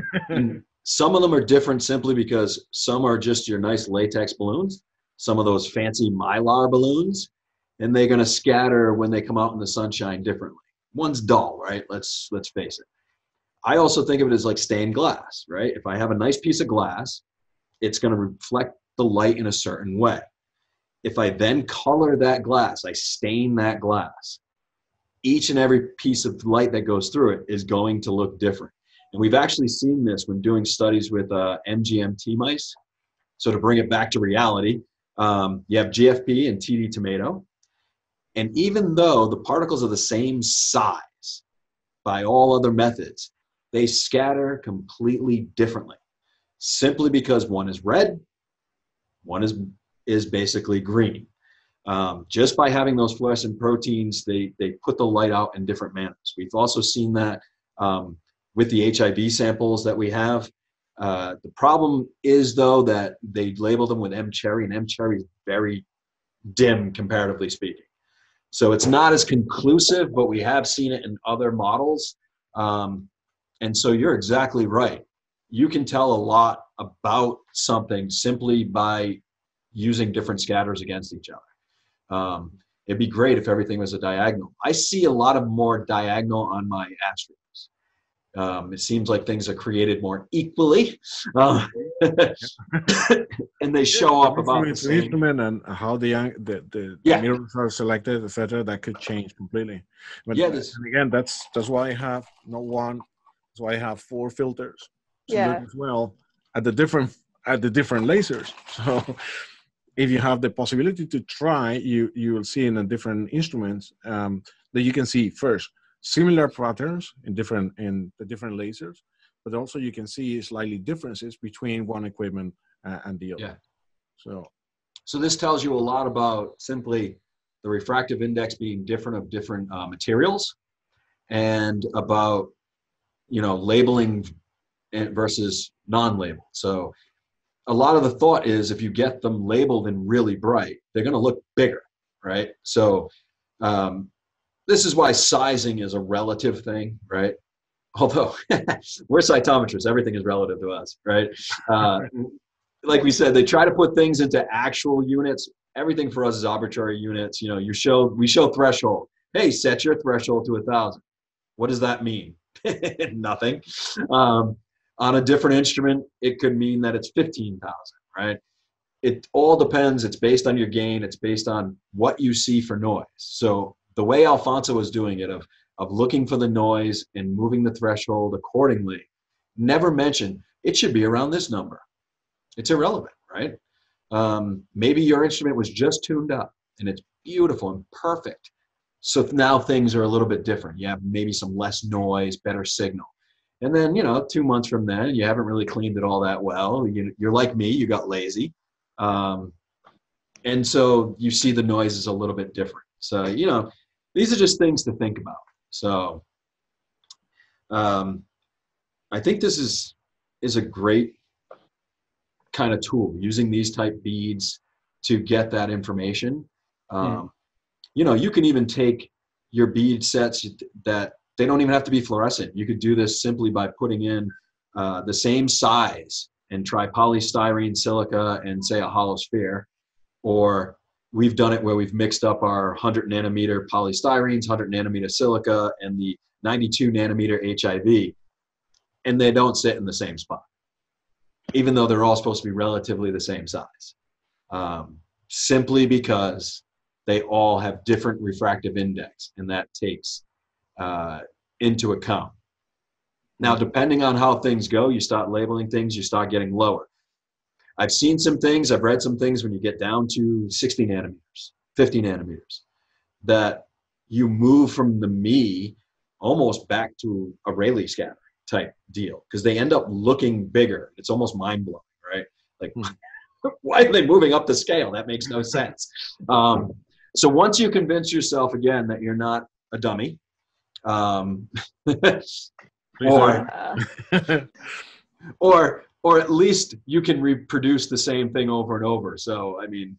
some of them are different simply because some are just your nice latex balloons, some of those fancy Mylar balloons, and they're going to scatter when they come out in the sunshine differently. One's dull, right? Let's, let's face it. I also think of it as like stained glass, right? If I have a nice piece of glass, it's going to reflect the light in a certain way. If I then color that glass, I stain that glass, each and every piece of light that goes through it is going to look different. And we've actually seen this when doing studies with uh, M G M T mice. So to bring it back to reality, um, you have G F P and T D tomato. And even though the particles are the same size by all other methods, they scatter completely differently, simply because one is red, one is, is basically green. Um, just by having those fluorescent proteins, they, they put the light out in different manners. We've also seen that um, with the H I V samples that we have. Uh, the problem is, though, that they label them with mCherry, and mCherry is very dim, comparatively speaking. So it's not as conclusive, but we have seen it in other models. Um, and so you're exactly right. You can tell a lot about something simply by using different scatters against each other. Um, it'd be great if everything was a diagonal. I see a lot of more diagonal on my Astrios. Um, it seems like things are created more equally, um, and they show up about the same. Instrument and how the the, the yeah. mirrors are selected, et cetera. That could change completely. But yeah, this, and again, that's that's why I have not one. That's why I have four filters. So yeah. As well, at the different at the different lasers. So if you have the possibility to try, you you will see in the different instruments um, that you can see first. Similar patterns in different in the different lasers, but also you can see slightly differences between one equipment uh, and the other. Yeah. So, so this tells you a lot about simply the refractive index being different of different uh, materials, and about you know labeling versus non-labeled. So, a lot of the thought is if you get them labeled and really bright, they're going to look bigger, right? So. Um, This is why sizing is a relative thing, right? Although we're cytometrists, everything is relative to us, right? Uh, like we said, they try to put things into actual units. Everything for us is arbitrary units. You know, you show we show threshold. Hey, set your threshold to a thousand. What does that mean? Nothing. Um, on a different instrument, it could mean that it's fifteen thousand, right? It all depends. It's based on your gain. It's based on what you see for noise. So. The way Alfonso was doing it of, of looking for the noise and moving the threshold accordingly, never mentioned it should be around this number. It's irrelevant, right? Um, maybe your instrument was just tuned up and it's beautiful and perfect. So now things are a little bit different. You have maybe some less noise, better signal. And then, you know, two months from then, you haven't really cleaned it all that well. You, you're like me, you got lazy. Um, and so you see the noise is a little bit different. So, you know, these are just things to think about. So um, I think this is, is a great kind of tool, using these type beads to get that information. Um, mm. You know, you can even take your bead sets that they don't even have to be fluorescent. You could do this simply by putting in uh, the same size and try polystyrene silica and say a hollow sphere, or we've done it where we've mixed up our one hundred nanometer polystyrenes, one hundred nanometer silica, and the ninety-two nanometer H I V, and they don't sit in the same spot, even though they're all supposed to be relatively the same size, um, simply because they all have different refractive index, and that takes uh, into account. Now, depending on how things go, you start labeling things, you start getting lower. I've seen some things, I've read some things when you get down to sixty nanometers, fifty nanometers, that you move from the Mie almost back to a Rayleigh scattering type deal, because they end up looking bigger. It's almost mind-blowing, right? Like, why are they moving up the scale? That makes no sense. Um, so once you convince yourself, again, that you're not a dummy, um, or... or or at least you can reproduce the same thing over and over. So, I mean,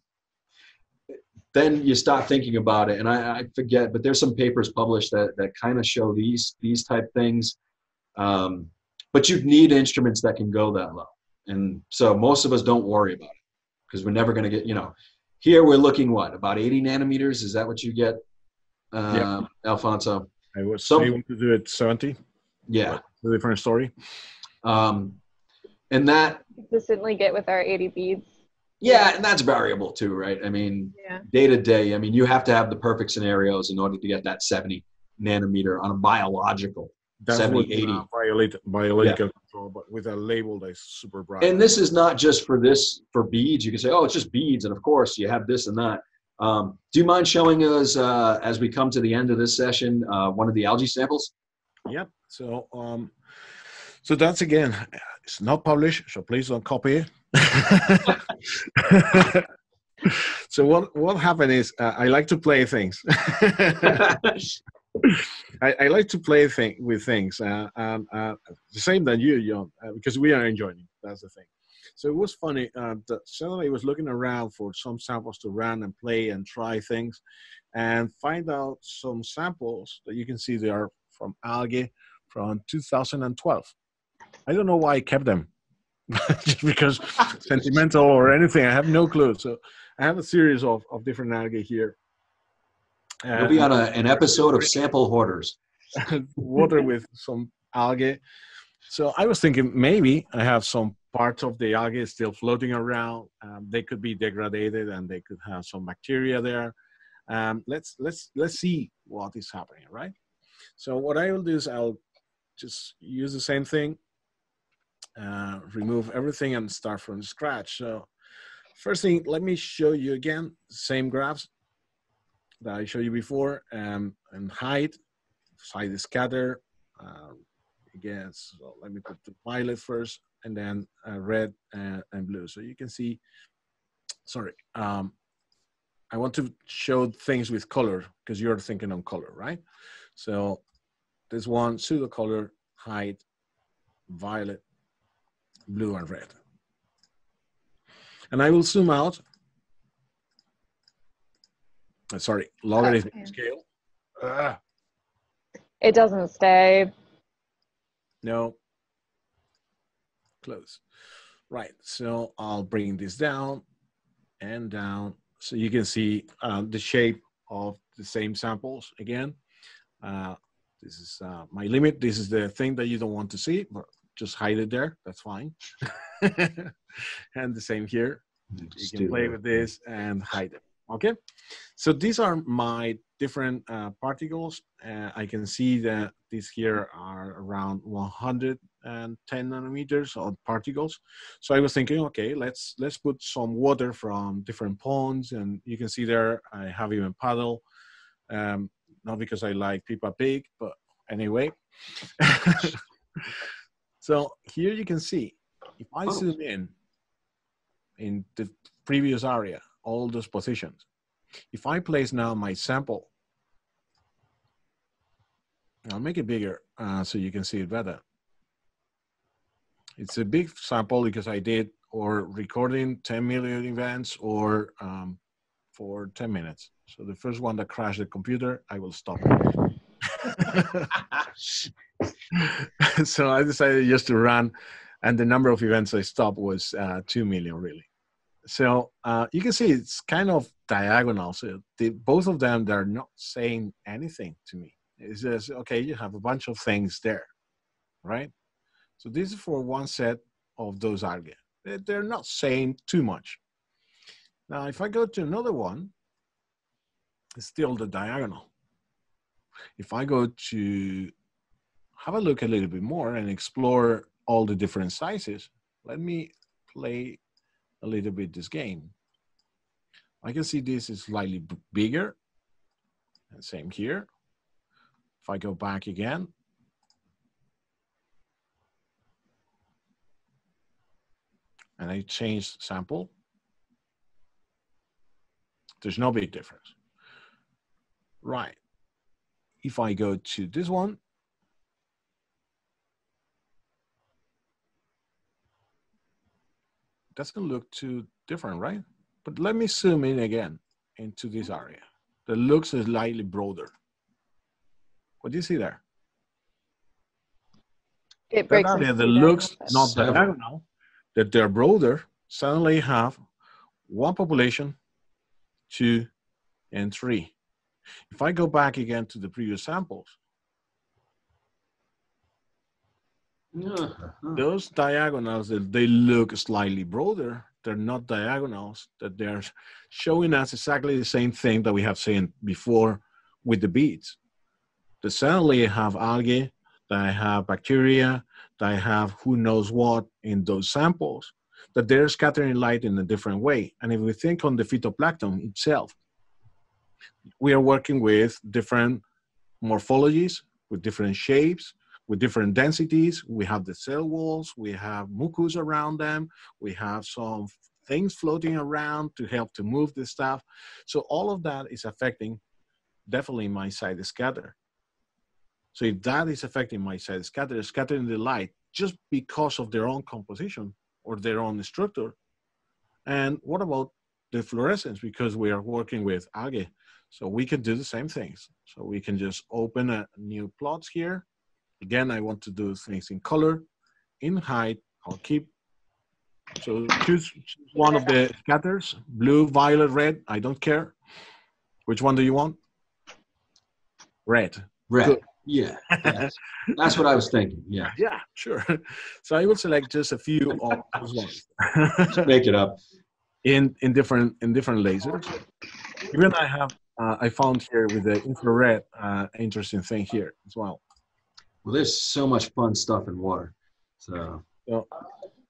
then you stop thinking about it. And I, I forget, but there's some papers published that, that kind of show these, these type things. Um, but you'd need instruments that can go that low. And so most of us don't worry about it because we're never going to get, you know, here we're looking, what, about eighty nanometers? Is that what you get, uh, yeah. Alfonso? I was so able to do it seventy. Yeah. A different story. Um, and that consistently get with our eighty beads. Yeah, and that's variable too, right? I mean, yeah. day to day, I mean, you have to have the perfect scenarios in order to get that seventy nanometer on a biological. That's seventy, eighty. Uh, violate, biological yeah. control, but with a label that's super bright. And this is not just for this, for beads. You can say, oh, it's just beads. And of course, you have this and that. Um, do you mind showing us, uh, as we come to the end of this session, uh, one of the algae samples? Yep. So, um, so that's again, it's not published, so please don't copy it. So what, what happened is uh, I like to play things. I, I like to play thing, with things. Uh, and, uh, the same than you, John, uh, because we are enjoying. That's the thing. So it was funny. Uh, that suddenly I was looking around for some samples to run and play and try things and find out some samples that you can see they are from algae from two thousand twelve. I don't know why I kept them. Just because sentimental or anything. I have no clue. So I have a series of, of different algae here. Uh, You'll be on a, an episode of Sample Hoarders. Water with some algae. So I was thinking maybe I have some parts of the algae still floating around. Um, they could be degraded and they could have some bacteria there. Um, let's, let's, let's see what is happening, right? So what I will do is I'll just use the same thing, uh, remove everything and start from scratch. So first thing, let me show you again, same graphs that I showed you before, um, and height, side scatter, uh, again, so let me put the violet first, and then uh, red and, and blue. So you can see, sorry, um, I want to show things with color because you're thinking on color, right? So this one, pseudo color, height, violet, blue, and red. And I will zoom out. Oh, sorry, logarithmic oh, scale. Ah. It doesn't stay. No. Close. Right, so I'll bring this down and down. So you can see uh, the shape of the same samples again. Uh, this is uh, my limit. This is the thing that you don't want to see, but just hide it there. That's fine. And the same here. You can play with this and hide it. Okay. So these are my different uh, particles. Uh, I can see that these here are around one hundred ten nanometers of particles. So I was thinking, okay, let's let's put some water from different ponds. And you can see there, I have even paddle. Um, Not because I like Peppa Pig, but anyway. So here you can see, if I oh. zoom in, in the previous area, all those positions, if I place now my sample, I'll make it bigger uh, so you can see it better. It's a big sample because I did or recording ten million events or um, for ten minutes. So the first one that crashed the computer, I will stop. So I decided just to run, and the number of events I stopped was uh, two million really. So uh, you can see it's kind of diagonal. So the, both of them, they're not saying anything to me. It's just, okay, you have a bunch of things there, right? So this is for one set of those algae. They're not saying too much. Now, if I go to another one, it's still the diagonal. If I go to have a look a little bit more and explore all the different sizes, let me play a little bit this game. I can see this is slightly bigger, and same here. If I go back again, and I change sample, there's no big difference. Right. If I go to this one, doesn't look too different, right? But let me zoom in again into this area that looks slightly broader. What do you see there? It breaks that area that looks not diagonal, that they're broader, suddenly have one population, two, and three. If I go back again to the previous samples, uh-huh. those diagonals, they look slightly broader. They're not diagonals, that they're showing us exactly the same thing that we have seen before with the beads. They suddenly have algae, they have bacteria, they have who knows what in those samples, that they're scattering light in a different way. And if we think on the phytoplankton itself, we are working with different morphologies, with different shapes, with different densities. We have the cell walls, we have mucus around them, we have some things floating around to help to move the stuff. So all of that is affecting definitely my side scatter. So if that is affecting my side scatter, scattering the light just because of their own composition or their own structure. And what about the fluorescence? Because we are working with algae, so we can do the same things. So we can just open a new plots here. Again, I want to do things in color, in height, I'll keep. So choose one of the scatters, blue, violet, red, I don't care. Which one do you want? Red. Red, Good. yeah. That's, that's what I was thinking, yeah. Yeah, sure. So I will select just a few of those ones. Just make it up. In, in, different, in different lasers. Even I have, uh, I found here with the infrared, uh, interesting thing here as well. Well, there's so much fun stuff in water. So, so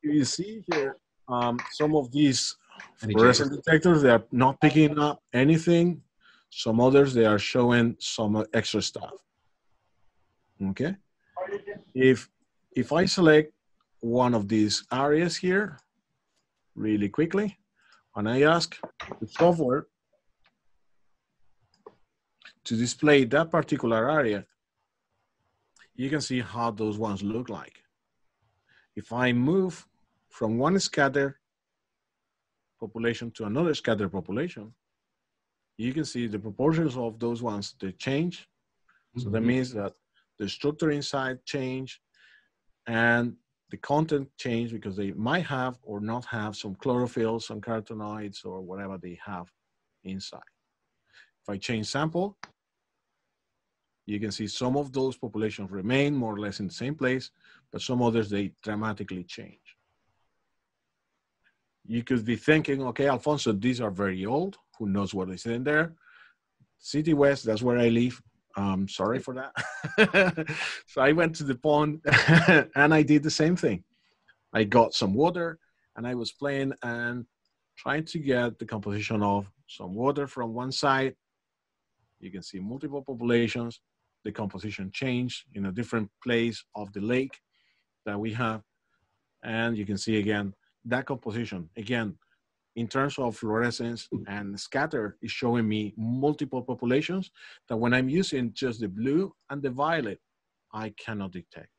you see here, um, some of these fluorescent detectors, they are not picking up anything. Some others, they are showing some extra stuff. Okay. If, if I select one of these areas here really quickly, and I ask the software to display that particular area, you can see how those ones look like. If I move from one scatter population to another scatter population, you can see the proportions of those ones, they change. Mm-hmm. So that means that the structure inside change and the content change because they might have or not have some chlorophyll, some carotenoids or whatever they have inside. If I change sample, you can see some of those populations remain more or less in the same place, but some others, they dramatically change. You could be thinking, okay, Alfonso, these are very old. Who knows what is in there? City West, that's where I live. Um, sorry for that. So I went to the pond and I did the same thing. I got some water and I was playing and trying to get the composition of some water from one side. You can see multiple populations. The composition changed in a different place of the lake that we have. And you can see again, that composition, again, in terms of fluorescence and scatter is showing me multiple populations that when I'm using just the blue and the violet, I cannot detect.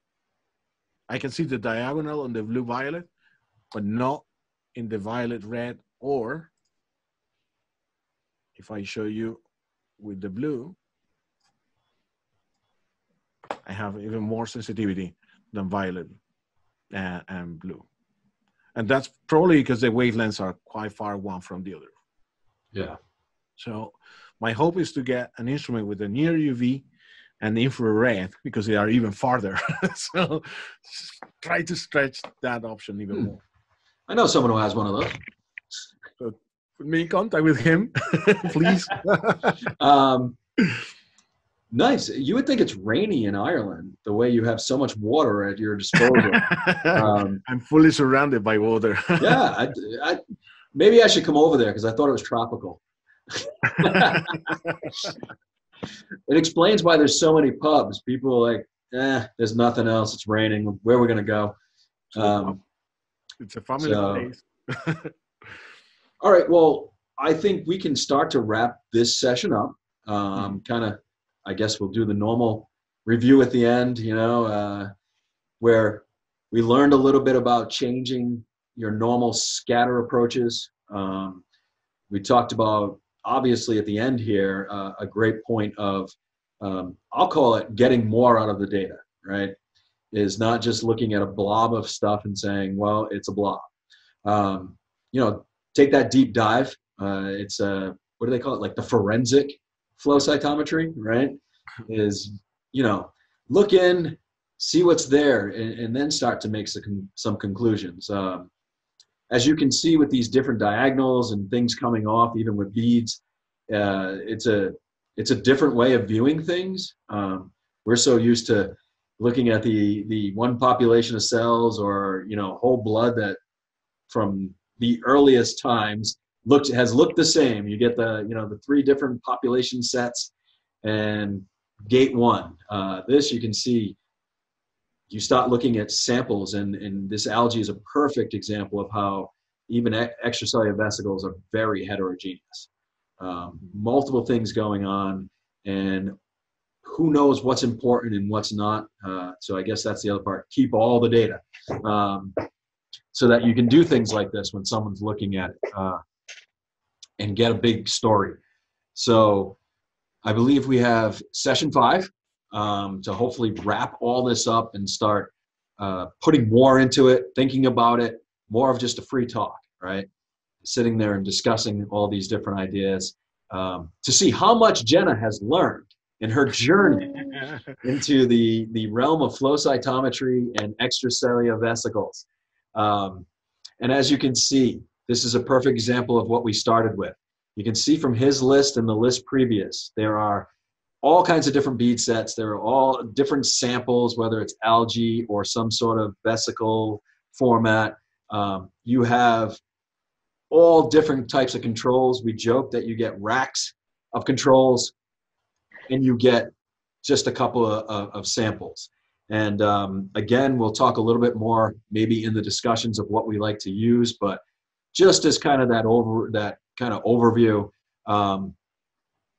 I can see the diagonal on the blue violet, but not in the violet red, or if I show you with the blue, I have even more sensitivity than violet and, and blue. And that's probably because the wavelengths are quite far one from the other. Yeah. So my hope is to get an instrument with a near U V and infrared because they are even farther. So try to stretch that option even hmm. more. I know someone who has one of those. So, put me in contact with him, please. um, nice. You would think it's rainy in Ireland, the way you have so much water at your disposal. Um, I'm fully surrounded by water. yeah. I, I, maybe I should come over there because I thought it was tropical. It explains why there's so many pubs. People are like, eh, there's nothing else. It's raining. Where are we going to go? Um, it's a family so, place. All right, well, I think we can start to wrap this session up. Um, kind of, I guess we'll do the normal review at the end, you know, uh, where we learned a little bit about changing your normal scatter approaches. Um, we talked about, obviously at the end here, uh, a great point of, um, I'll call it getting more out of the data, right? Is not just looking at a blob of stuff and saying, well, it's a blob. Um, you know, take that deep dive. Uh, it's a, what do they call it? Like the forensic flow cytometry, right? Is, you know, look in, see what's there, and, and then start to make some, some conclusions. Um, as you can see with these different diagonals and things coming off, even with beads, uh, it's a, it's a different way of viewing things. Um, we're so used to looking at the, the one population of cells, or, you know, whole blood that from the earliest times looked, has looked the same. You get the, you know, the three different population sets and gate one. Uh, this you can see, you start looking at samples, and, and this algae is a perfect example of how even extracellular vesicles are very heterogeneous. Um, multiple things going on, and who knows what's important and what's not. Uh, so I guess that's the other part. Keep all the data, um, so that you can do things like this when someone's looking at it, uh, and get a big story. So I believe we have session five um, to hopefully wrap all this up and start uh, putting more into it, thinking about it, more of just a free talk, right? Sitting there and discussing all these different ideas, um, to see how much Jenna has learned in her journey into the, the realm of flow cytometry and extracellular vesicles. Um, and as you can see, this is a perfect example of what we started with. You can see from his list and the list previous, there are all kinds of different bead sets. There are all different samples, whether it's algae or some sort of vesicle format. Um, you have all different types of controls. We joke that you get racks of controls, and you get just a couple of, of, of samples. And um, again, we'll talk a little bit more maybe in the discussions of what we like to use, but just as kind of that over that kind of overview, um,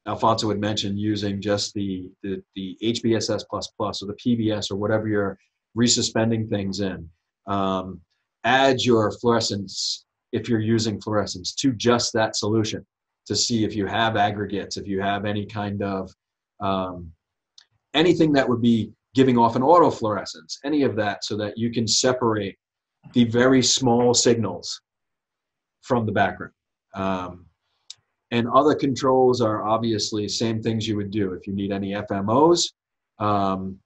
Alfonso had mentioned using just the, the, the H B S S plus plus or the P B S or whatever you're resuspending things in. Um, add your fluorescence, if you're using fluorescence, to just that solution to see if you have aggregates, if you have any kind of Um, anything that would be giving off an autofluorescence, any of that, so that you can separate the very small signals from the background. Um, and other controls are obviously same things you would do if you need any F M Os um,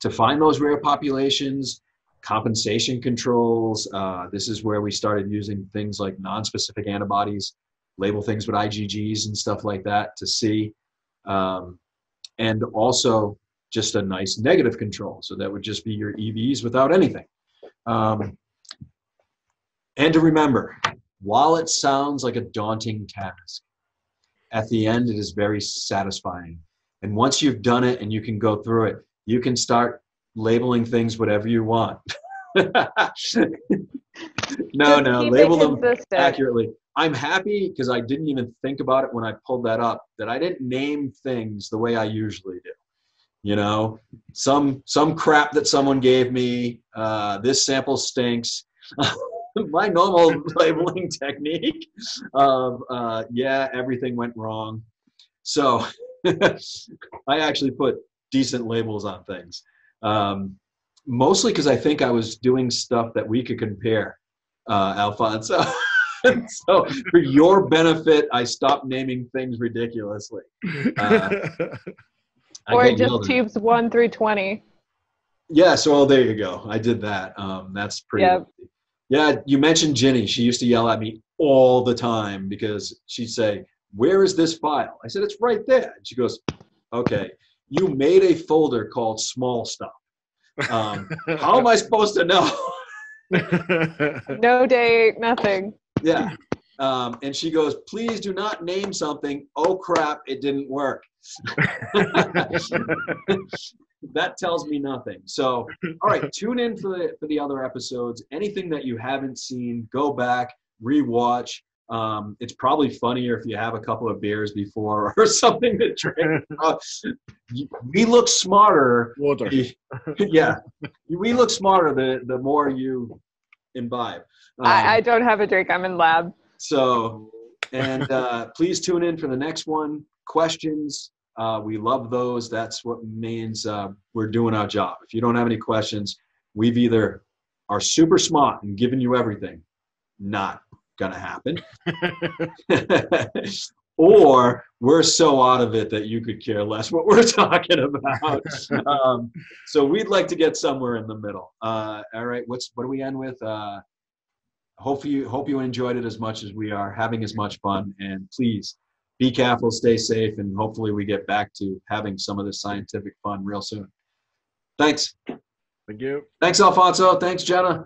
to find those rare populations, compensation controls. Uh, this is where we started using things like nonspecific antibodies, label things with I G Gs and stuff like that to see. Um, And also just a nice negative control. So that would just be your E Vs without anything. Um, and to remember, while it sounds like a daunting task, at the end it is very satisfying. And once you've done it and you can go through it, you can start labeling things whatever you want. no, just no, label them accurately. I'm happy because I didn't even think about it when I pulled that up, that I didn't name things the way I usually do. You know, some some crap that someone gave me, uh, this sample stinks. My normal labeling technique of, uh, yeah, everything went wrong. So I actually put decent labels on things, um, mostly because I think I was doing stuff that we could compare, uh, Alfonso. So for your benefit, I stopped naming things ridiculously. Uh, or just tubes one through twenty. Yeah, so well, there you go. I did that. Um, that's pretty. Yep. Yeah, you mentioned Jenny. She used to yell at me all the time because she'd say, "Where is this file?" I said, "It's right there." And she goes, "Okay, you made a folder called small stuff. Um, how am I supposed to know?" No date, nothing. Yeah, um, and she goes, "Please do not name something. Oh crap, it didn't work." That tells me nothing. So, all right, tune in for the for the other episodes. Anything that you haven't seen, go back, rewatch. Um, it's probably funnier if you have a couple of beers before or something to drink. Uh, we look smarter. Water. Yeah, we look smarter the the more you imbibe. Um, I, I don't have a drink. I'm in lab. So, and uh, please tune in for the next one. Questions. Uh, we love those. That's what means uh, we're doing our job. If you don't have any questions, we've either are super smart and giving you everything, not going to happen. Or we're so out of it that you could care less what we're talking about. Um, so we'd like to get somewhere in the middle. Uh, all right, what's what do we end with? Uh, hope you hope you enjoyed it as much as we are having as much fun. And please be careful, stay safe, and hopefully we get back to having some of this scientific fun real soon. Thanks. Thank you. Thanks, Alfonso. Thanks, Jenna.